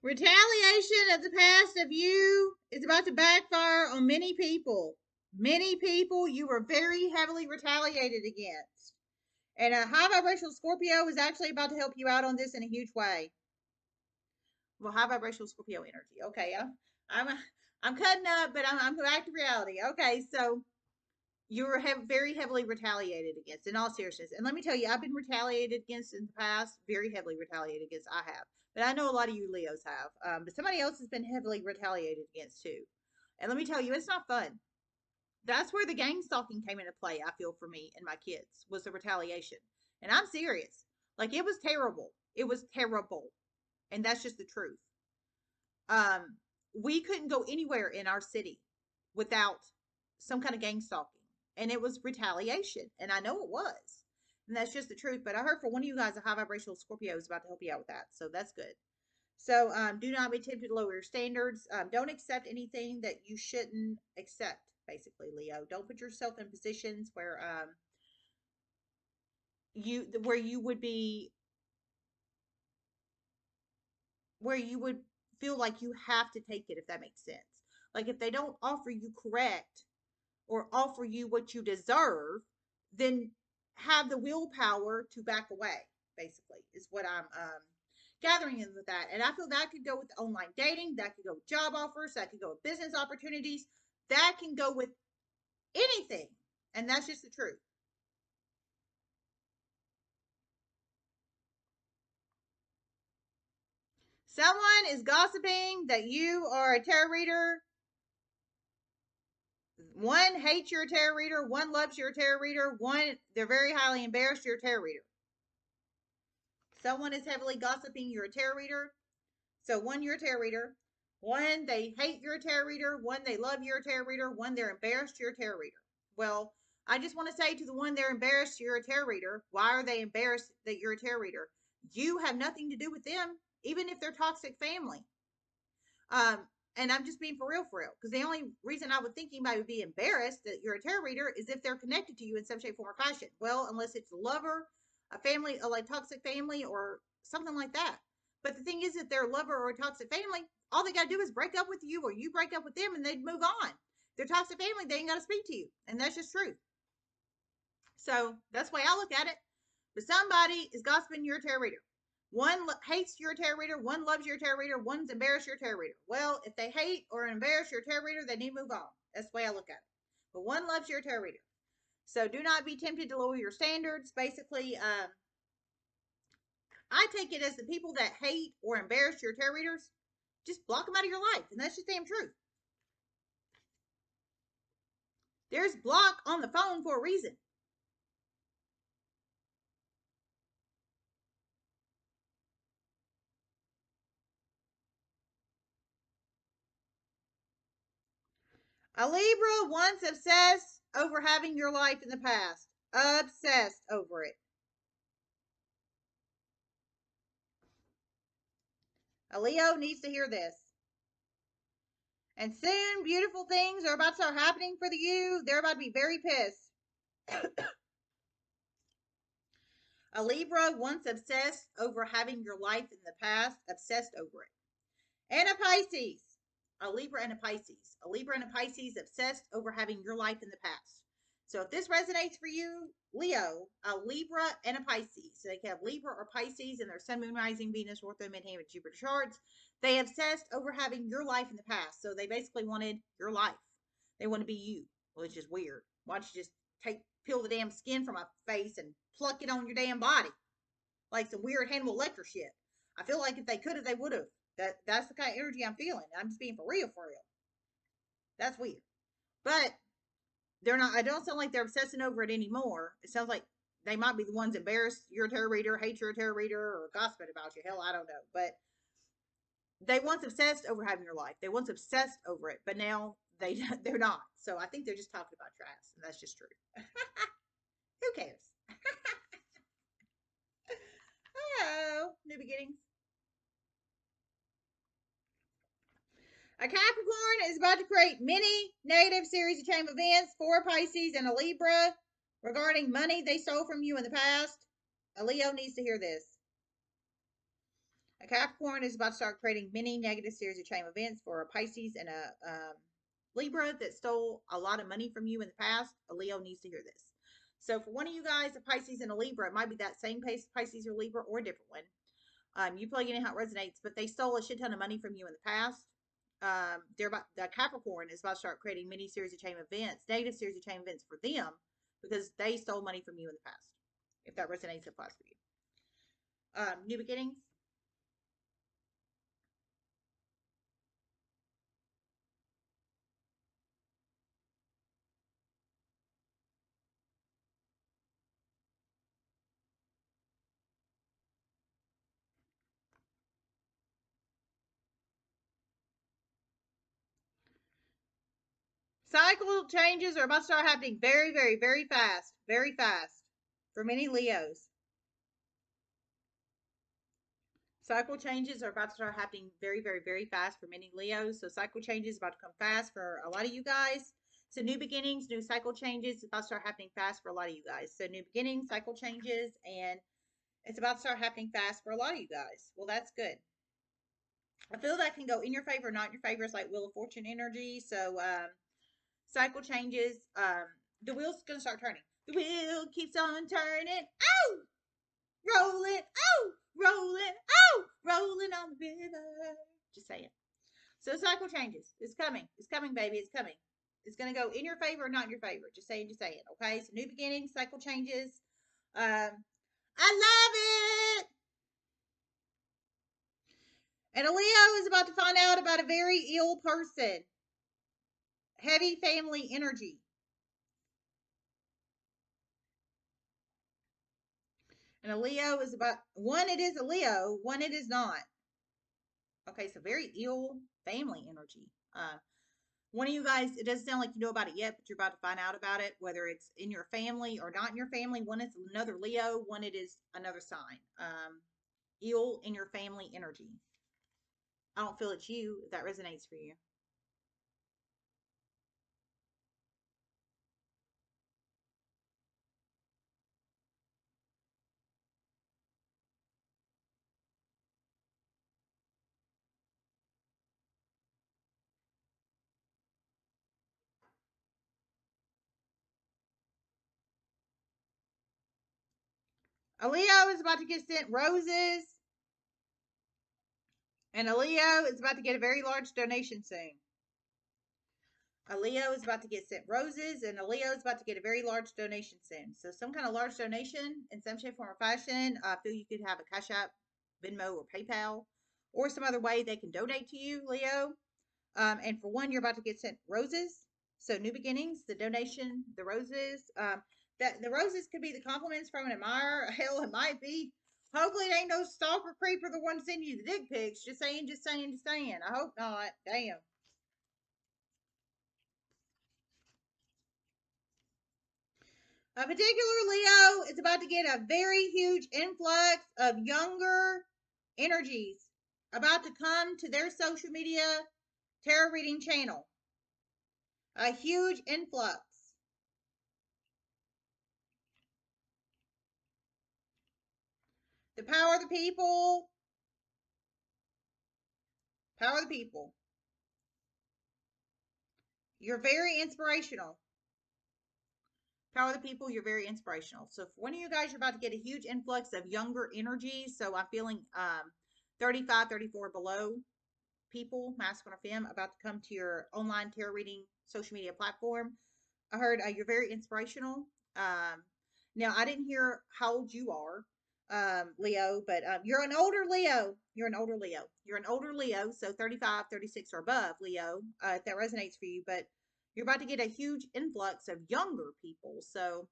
Retaliation of the past of you is about to backfire on many people. Many people you were very heavily retaliated against. And a high vibrational Scorpio is actually about to help you out on this in a huge way. Well, high vibrational Scorpio energy. Okay, I'm cutting up, but I'm back to reality. Okay, so you were very heavily retaliated against, in all seriousness. And let me tell you, I've been retaliated against in the past, very heavily retaliated against, I have. But I know a lot of you Leos have. But somebody else has been heavily retaliated against too. And let me tell you, it's not fun. That's where the gang stalking came into play, I feel, for me and my kids, was the retaliation. And I'm serious. Like, it was terrible. It was terrible. And that's just the truth. We couldn't go anywhere in our city without some kind of gang stalking. And it was retaliation. And I know it was. And that's just the truth. But I heard for one of you guys, a high vibrational Scorpio is about to help you out with that. So that's good. So do not be tempted to lower your standards. Don't accept anything that you shouldn't accept, basically, Leo. Don't put yourself in positions where you would feel like you have to take it, if that makes sense. Like, if they don't offer you correct or offer you what you deserve, then have the willpower to back away, basically, is what I'm gathering in with that. And I feel that could go with online dating, that could go with job offers, that could go with business opportunities, that can go with anything. And that's just the truth. Someone is gossiping that you are a tarot reader. One hates your tarot reader, one loves your tarot reader, one, they're very highly embarrassed you're a tarot reader. Someone is heavily gossiping you're a tarot reader. So one, you're a tarot reader. One, they hate your tarot reader. One, they love your tarot reader. One, they're embarrassed you're a tarot reader. Well, I just want to say to the one they're embarrassed you're a tarot reader, why are they embarrassed that you're a tarot reader? You have nothing to do with them, even if they're toxic family. And I'm just being for real, because the only reason I would think anybody would be embarrassed that you're a tarot reader is if they're connected to you in some shape, form, or fashion. Well, unless it's a lover, a family, a like toxic family, or something like that. But the thing is that they're a lover or a toxic family, all they got to do is break up with you, or you break up with them, and they'd move on. They're toxic family, they ain't got to speak to you, and that's just true. So that's the way I look at it. But somebody is gossiping you're a tarot reader. One hates your tarot reader, one loves your tarot reader, one's embarrassed your tarot reader. Well, if they hate or embarrass your tarot reader, they need to move on. That's the way I look at it. But one loves your tarot reader. So do not be tempted to lower your standards. Basically, I take it as the people that hate or embarrass your tarot readers, just block them out of your life. And that's just damn true. There's block on the phone for a reason. A Libra once obsessed over having your life in the past. Obsessed over it. A Leo needs to hear this. And soon, beautiful things are about to start happening for you. They're about to be very pissed. A Libra once obsessed over having your life in the past, obsessed over it. And a Pisces. A Libra and a Pisces. A Libra and a Pisces obsessed over having your life in the past. So if this resonates for you, Leo, a Libra and a Pisces. So they can have Libra or Pisces in their Sun, Moon, Rising, Venus, Ortho, Midheaven, and Jupiter charts. They obsessed over having your life in the past. So they basically wanted your life. They want to be you, which is weird. Why don't you just peel the damn skin from my face and pluck it on your damn body? Like some weird Hannibal Lecter shit. I feel like if they could have, they would have. That's the kind of energy I'm feeling. I'm just being for real. That's weird. But they're not, I don't sound like they're obsessing over it anymore. It sounds like they might be the ones embarrassed you're a tarot reader, hate you're a tarot reader, or gossiping about you. Hell, I don't know. But they once obsessed over having your life. They once obsessed over it, but now they're not. So I think they're just talking about your ass, and that's just true. Who cares? Oh, new beginnings. A Capricorn is about to create many negative series of chain events for Pisces and a Libra regarding money they stole from you in the past. A Leo needs to hear this. A Capricorn is about to start creating many negative series of chain events for a Pisces and a Libra that stole a lot of money from you in the past. A Leo needs to hear this. So for one of you guys, a Pisces and a Libra, it might be that same Pisces or Libra or a different one. You plug in how it resonates, but they stole a shit ton of money from you in the past. The Capricorn is about to start creating many series of chain events, negative series of chain events for them because they stole money from you in the past. If that resonates, it applies for you. New beginnings. Cycle changes are about to start happening very, very, very fast. Very fast. For many Leos. Cycle changes are about to start happening very, very, very fast for many Leos. So cycle changes about to come fast for a lot of you guys. So new beginnings, new cycle changes about to start happening fast for a lot of you guys. So new beginnings, cycle changes, and it's about to start happening fast for a lot of you guys. Well, that's good. I feel that can go in your favor, not in your favor. It's like Wheel of Fortune energy. So, cycle changes. The wheel's going to start turning. The wheel keeps on turning. Oh! Rolling. Oh! Rolling. Oh! Rolling on the river. Just saying. So cycle changes. It's coming. It's coming, baby. It's coming. It's going to go in your favor or not in your favor. Just saying. Just saying. Okay? So new beginnings. Cycle changes. I love it! And a Leo is about to find out about a very ill person. Heavy family energy. And a Leo is about, one it is a Leo, one it is not. Okay, so very ill family energy. One of you guys, it doesn't sound like you know about it yet, but you're about to find out about it, whether it's in your family or not in your family. One is another Leo, one it is another sign. Ill in your family energy. I don't feel it's you, if that resonates for you. A Leo is about to get sent roses. And a Leo is about to get a very large donation soon. A Leo is about to get sent roses. And a Leo is about to get a very large donation soon. So some kind of large donation in some shape, form, or fashion. I feel you could have a Cash App, Venmo, or PayPal. Or some other way they can donate to you, Leo. And for one, you're about to get sent roses. So new beginnings, the donation, the roses. That the roses could be the compliments from an admirer. Hell, it might be. Hopefully it ain't no stalker creeper the one sending you the dick pics. Just saying, just saying, just saying. I hope not. Damn. A particular Leo is about to get a very huge influx of younger energies about to come to their social media tarot reading channel. A huge influx. The power of the people. Power of the people. You're very inspirational. Power of the people, you're very inspirational. So for one of you guys, you're about to get a huge influx of younger energy. So I'm feeling 35, 34 below people, masculine or femme, about to come to your online tarot reading social media platform. I heard you're very inspirational. Now, I didn't hear how old you are, Leo, but you're an older Leo. You're an older Leo. You're an older Leo, so 35, 36 or above, Leo, if that resonates for you. But you're about to get a huge influx of younger people. So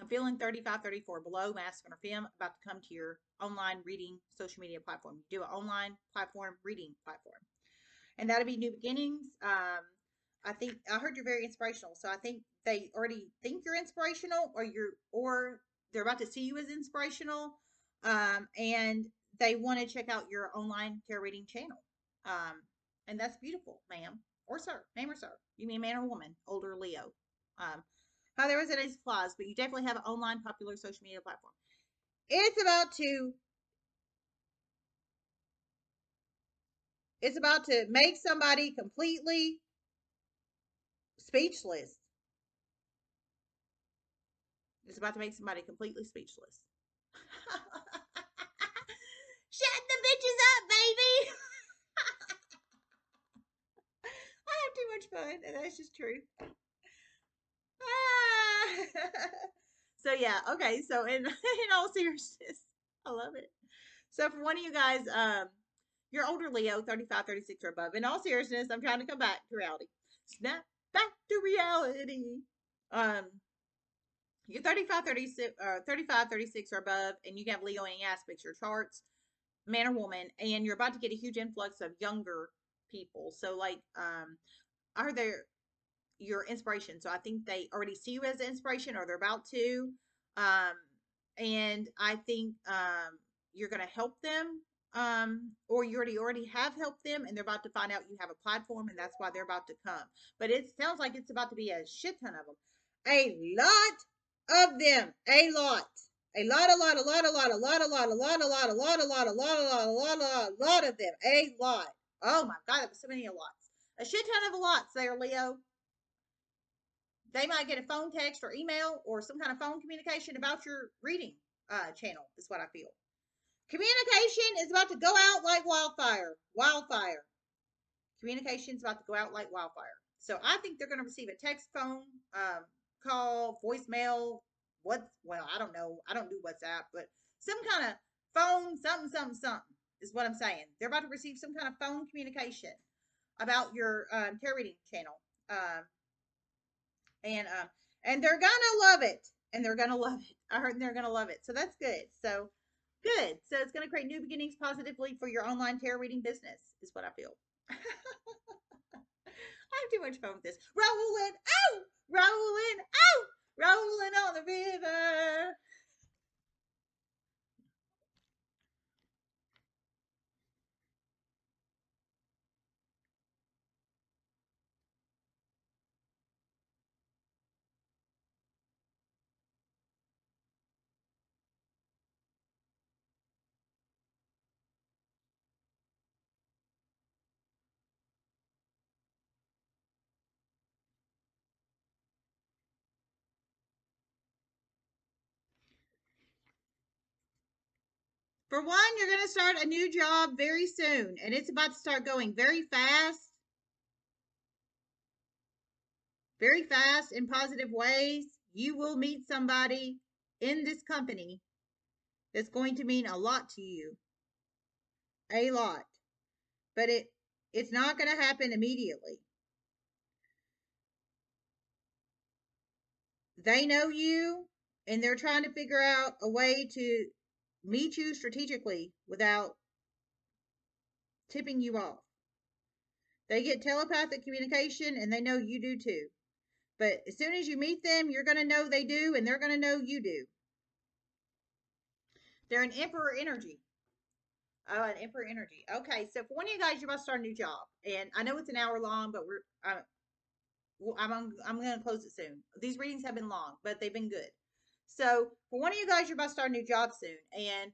I'm feeling 35, 34 below, masculine or femme, about to come to your online reading social media platform. You do an online platform, reading platform. And that'll be new beginnings. I think I heard you're very inspirational. So I think they already think you're inspirational, or they're about to see you as inspirational. And they want to check out your online tarot reading channel. And that's beautiful, ma'am. Or sir, name or sir. You mean man or woman, older Leo. How there resonates flaws, but you definitely have an online popular social media platform. It's about to make somebody completely speechless. It's about to make somebody completely speechless. Shut the bitches up, baby! Too much fun, and that's just true. So yeah, okay, so in all seriousness, I love it. So for one of you guys, you're older Leo, 35, 36 or above. In all seriousness, I'm trying to come back to reality. Snap back to reality. You're 35, 36, 35, 36 or above, and you have Leo in your aspects, your charts, man or woman, and you're about to get a huge influx of younger people. So like, are there your inspiration? So I think they already see you as inspiration, or they're about to. And I think you're going to help them, or you already have helped them, and they're about to find out you have a platform, and that's why they're about to come. But it sounds like it's about to be a shit ton of them. A lot of them. A lot. A lot of them. A lot. Oh my God, there was so many a lots. A shit ton of a lots there, Leo. They might get a phone text or email or some kind of phone communication about your reading channel, is what I feel. Communication is about to go out like wildfire. Wildfire. Communication is about to go out like wildfire. So I think they're going to receive a text, phone, call, voicemail, well, I don't know. I don't do WhatsApp, but some kind of phone, something. Is what I'm saying. They're about to receive some kind of phone communication about your tarot reading channel, and they're gonna love it, and they're gonna love it. I heard they're gonna love it, so that's good. So good. So it's gonna create new beginnings positively for your online tarot reading business, is what I feel. I have too much fun with this. Rolling on the river. For one, you're going to start a new job very soon, and it's about to start going very fast. Very fast in positive ways. You will meet somebody in this company that's going to mean a lot to you. A lot. But it's not going to happen immediately. They know you, and they're trying to figure out a way to meet you strategically without tipping you off. They get telepathic communication, and they know you do too. But as soon as you meet them, you're going to know they do, and they're going to know you do. They're an emperor energy. Oh, an Emperor energy. Okay, so for one of you guys, you're about to start a new job, and I know it's an hour long, but we're I'm going to close it soon. These readings have been long, but they've been good. So for one of you guys, you're about to start a new job soon,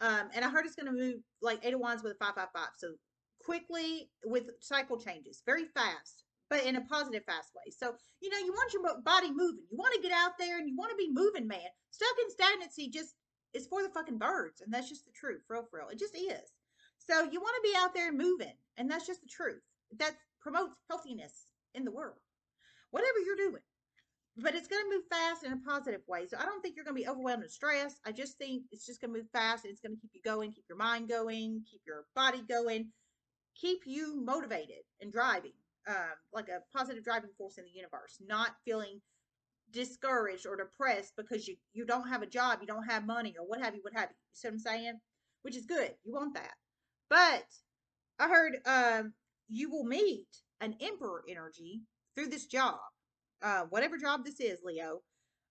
and I heard it's going to move like 8 of Wands with a 555. So quickly with cycle changes, very fast, but in a positive, fast way. So you know you want your body moving. You want to get out there and you want to be moving, man. Stuck in stagnancy just. It's for the fucking birds, and that's just the truth, for real, for real. It just is. So you want to be out there moving, and that's just the truth. That promotes healthiness in the world, whatever you're doing. But it's going to move fast in a positive way. So I don't think you're going to be overwhelmed and stressed. I just think it's just going to move fast, and it's going to keep you going, keep your mind going, keep your body going, keep you motivated and driving, like a positive driving force in the universe, not feeling discouraged or depressed because you don't have a job, you don't have money, or what have you. You see what I'm saying? Which is good. You want that. But I heard you will meet an Emperor energy through this job, whatever job this is, Leo.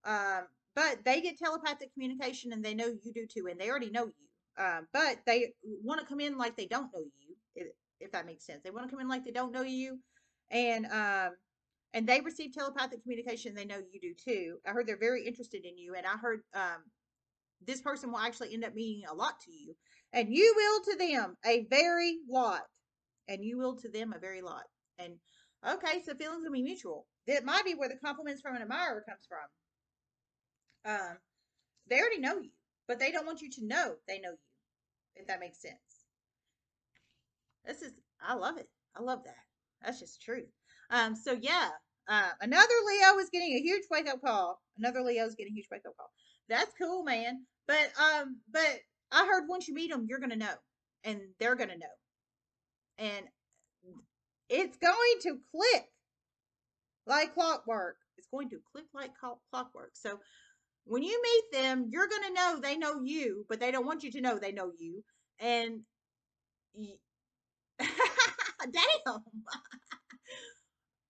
But they get telepathic communication, and they know you do too, and they already know you. But they want to come in like they don't know you, if that makes sense. They want to come in like they don't know you, and they receive telepathic communication. They know you do too. I heard they're very interested in you. And I heard this person will actually end up meaning a lot to you. And you will to them a very lot. And you will to them a very lot. And okay, so feelings will be mutual. That might be where the compliments from an admirer comes from. They already know you. But they don't want you to know they know you. If that makes sense. I love it. I love that. That's just true. So yeah, another Leo is getting a huge wake-up call. That's cool, man. But I heard once you meet them, you're going to know, and they're going to know, and it's going to click like clockwork. It's going to click like clockwork. So when you meet them, you're going to know they know you, but they don't want you to know they know you. And damn.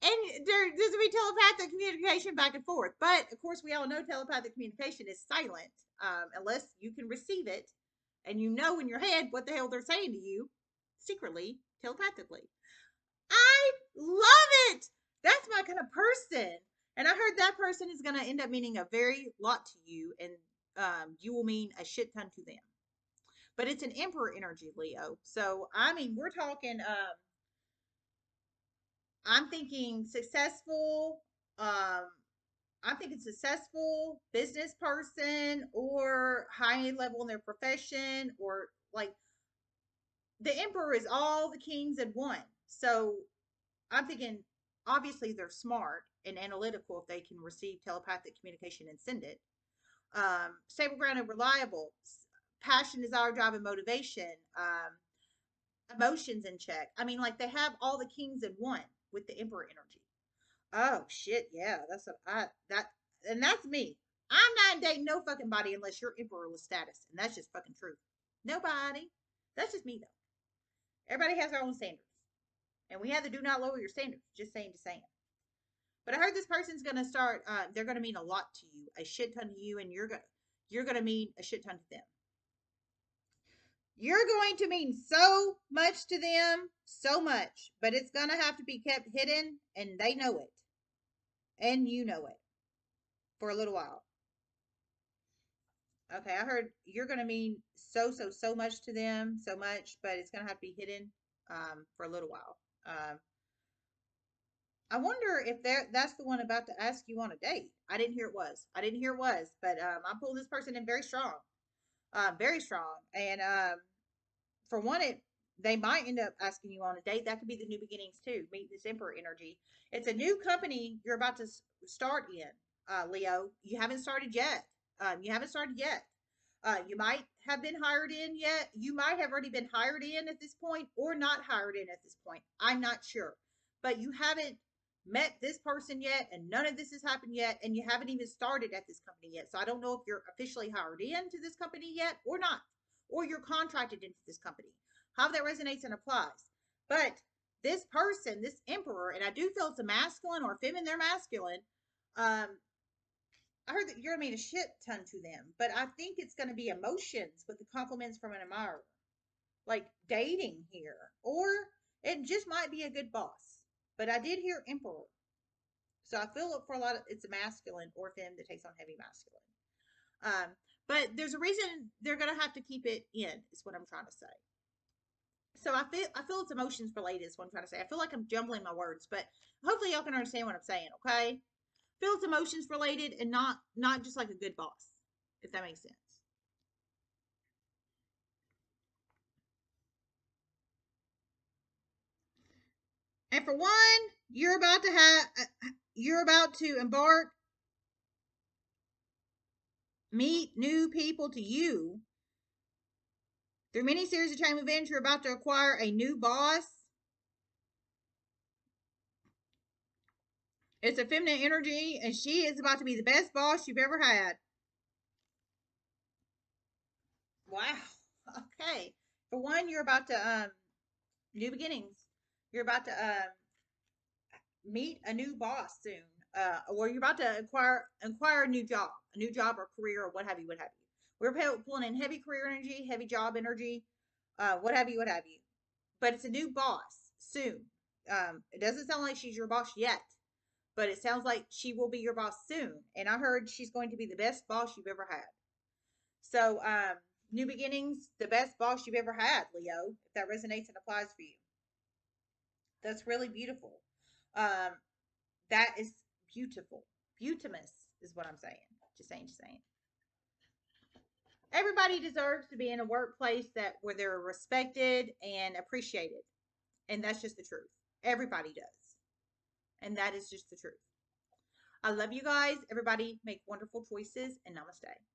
And there's going to be telepathic communication back and forth. But, of course, we all know telepathic communication is silent unless you can receive it and you know in your head what the hell they're saying to you secretly, telepathically. I love it! That's my kind of person. And I heard that person is going to end up meaning a very lot to you, and you will mean a shit ton to them. But it's an Emperor energy, Leo. So, I mean, we're talking... I'm thinking successful, business person, or high level in their profession, or like the Emperor is all the kings in one. So I'm thinking, obviously they're smart and analytical if they can receive telepathic communication and send it. Stable, grounded, reliable, passion, desire, drive, and motivation, emotions in check. I mean, like they have all the kings in one. With the Emperor energy. Oh shit, yeah, that's me. I'm not dating no fucking body unless you're Emperor with status, and that's just fucking true. Nobody. That's just me though. Everybody has their own standards, and we have to do not lower your standards. Just saying, just saying. But I heard this person's gonna start. They're gonna mean a lot to you, a shit ton to you, and you're gonna mean a shit ton to them. You're going to mean so much to them, so much, but it's going to have to be kept hidden, and they know it. And you know it for a little while. Okay, I heard you're going to mean so, so, so much to them, so much, but it's going to have to be hidden for a little while. I wonder if that's the one about to ask you on a date. I didn't hear it was. But I pulled this person in very strong. Very strong. And for one, they might end up asking you on a date. That could be the new beginnings too. Meet this Emperor energy. It's a new company you're about to start in, Leo. You haven't started yet. You might have been hired in yet. You might have already been hired in at this point, or not hired in at this point. I'm not sure. But you haven't met this person yet, and none of this has happened yet, and you haven't even started at this company yet. So I don't know if you're officially hired into this company yet or not, or you're contracted into this company. How that resonates and applies. But this person, this Emperor, and I do feel it's a masculine or feminine, they're masculine. I heard that you're going to mean a shit ton to them, but I think it's going to be emotions with the compliments from an admirer. like dating here, or it just might be a good boss. But I did hear emperor. So I feel it for a lot of, it's a masculine or femme that takes on heavy masculine. But there's a reason they're going to have to keep it in, is what I'm trying to say. So I feel it's emotions related is what I'm trying to say. I feel like I'm jumbling my words, but hopefully y'all can understand what I'm saying, okay? I feel it's emotions related and not just like a good boss, if that makes sense. And for one, you're about to embark, meet new people to you. Through many series of chain events, you're about to acquire a new boss. It's a feminine energy, and she is about to be the best boss you've ever had. Wow. Okay. For one, you're about to, new beginnings. You're about to meet a new boss soon. Or you're about to acquire a new job or career or what have you, what have you. We're pulling in heavy career energy, heavy job energy, what have you. But it's a new boss soon. It doesn't sound like she's your boss yet, but it sounds like she will be your boss soon. And I heard she's going to be the best boss you've ever had. So new beginnings, the best boss you've ever had, Leo, if that resonates and applies for you. That's really beautiful. That is beautiful. Beautimus is what I'm saying. Just saying. Everybody deserves to be in a workplace where they're respected and appreciated. And that's just the truth. Everybody does. And that is just the truth. I love you guys. Everybody make wonderful choices, and namaste.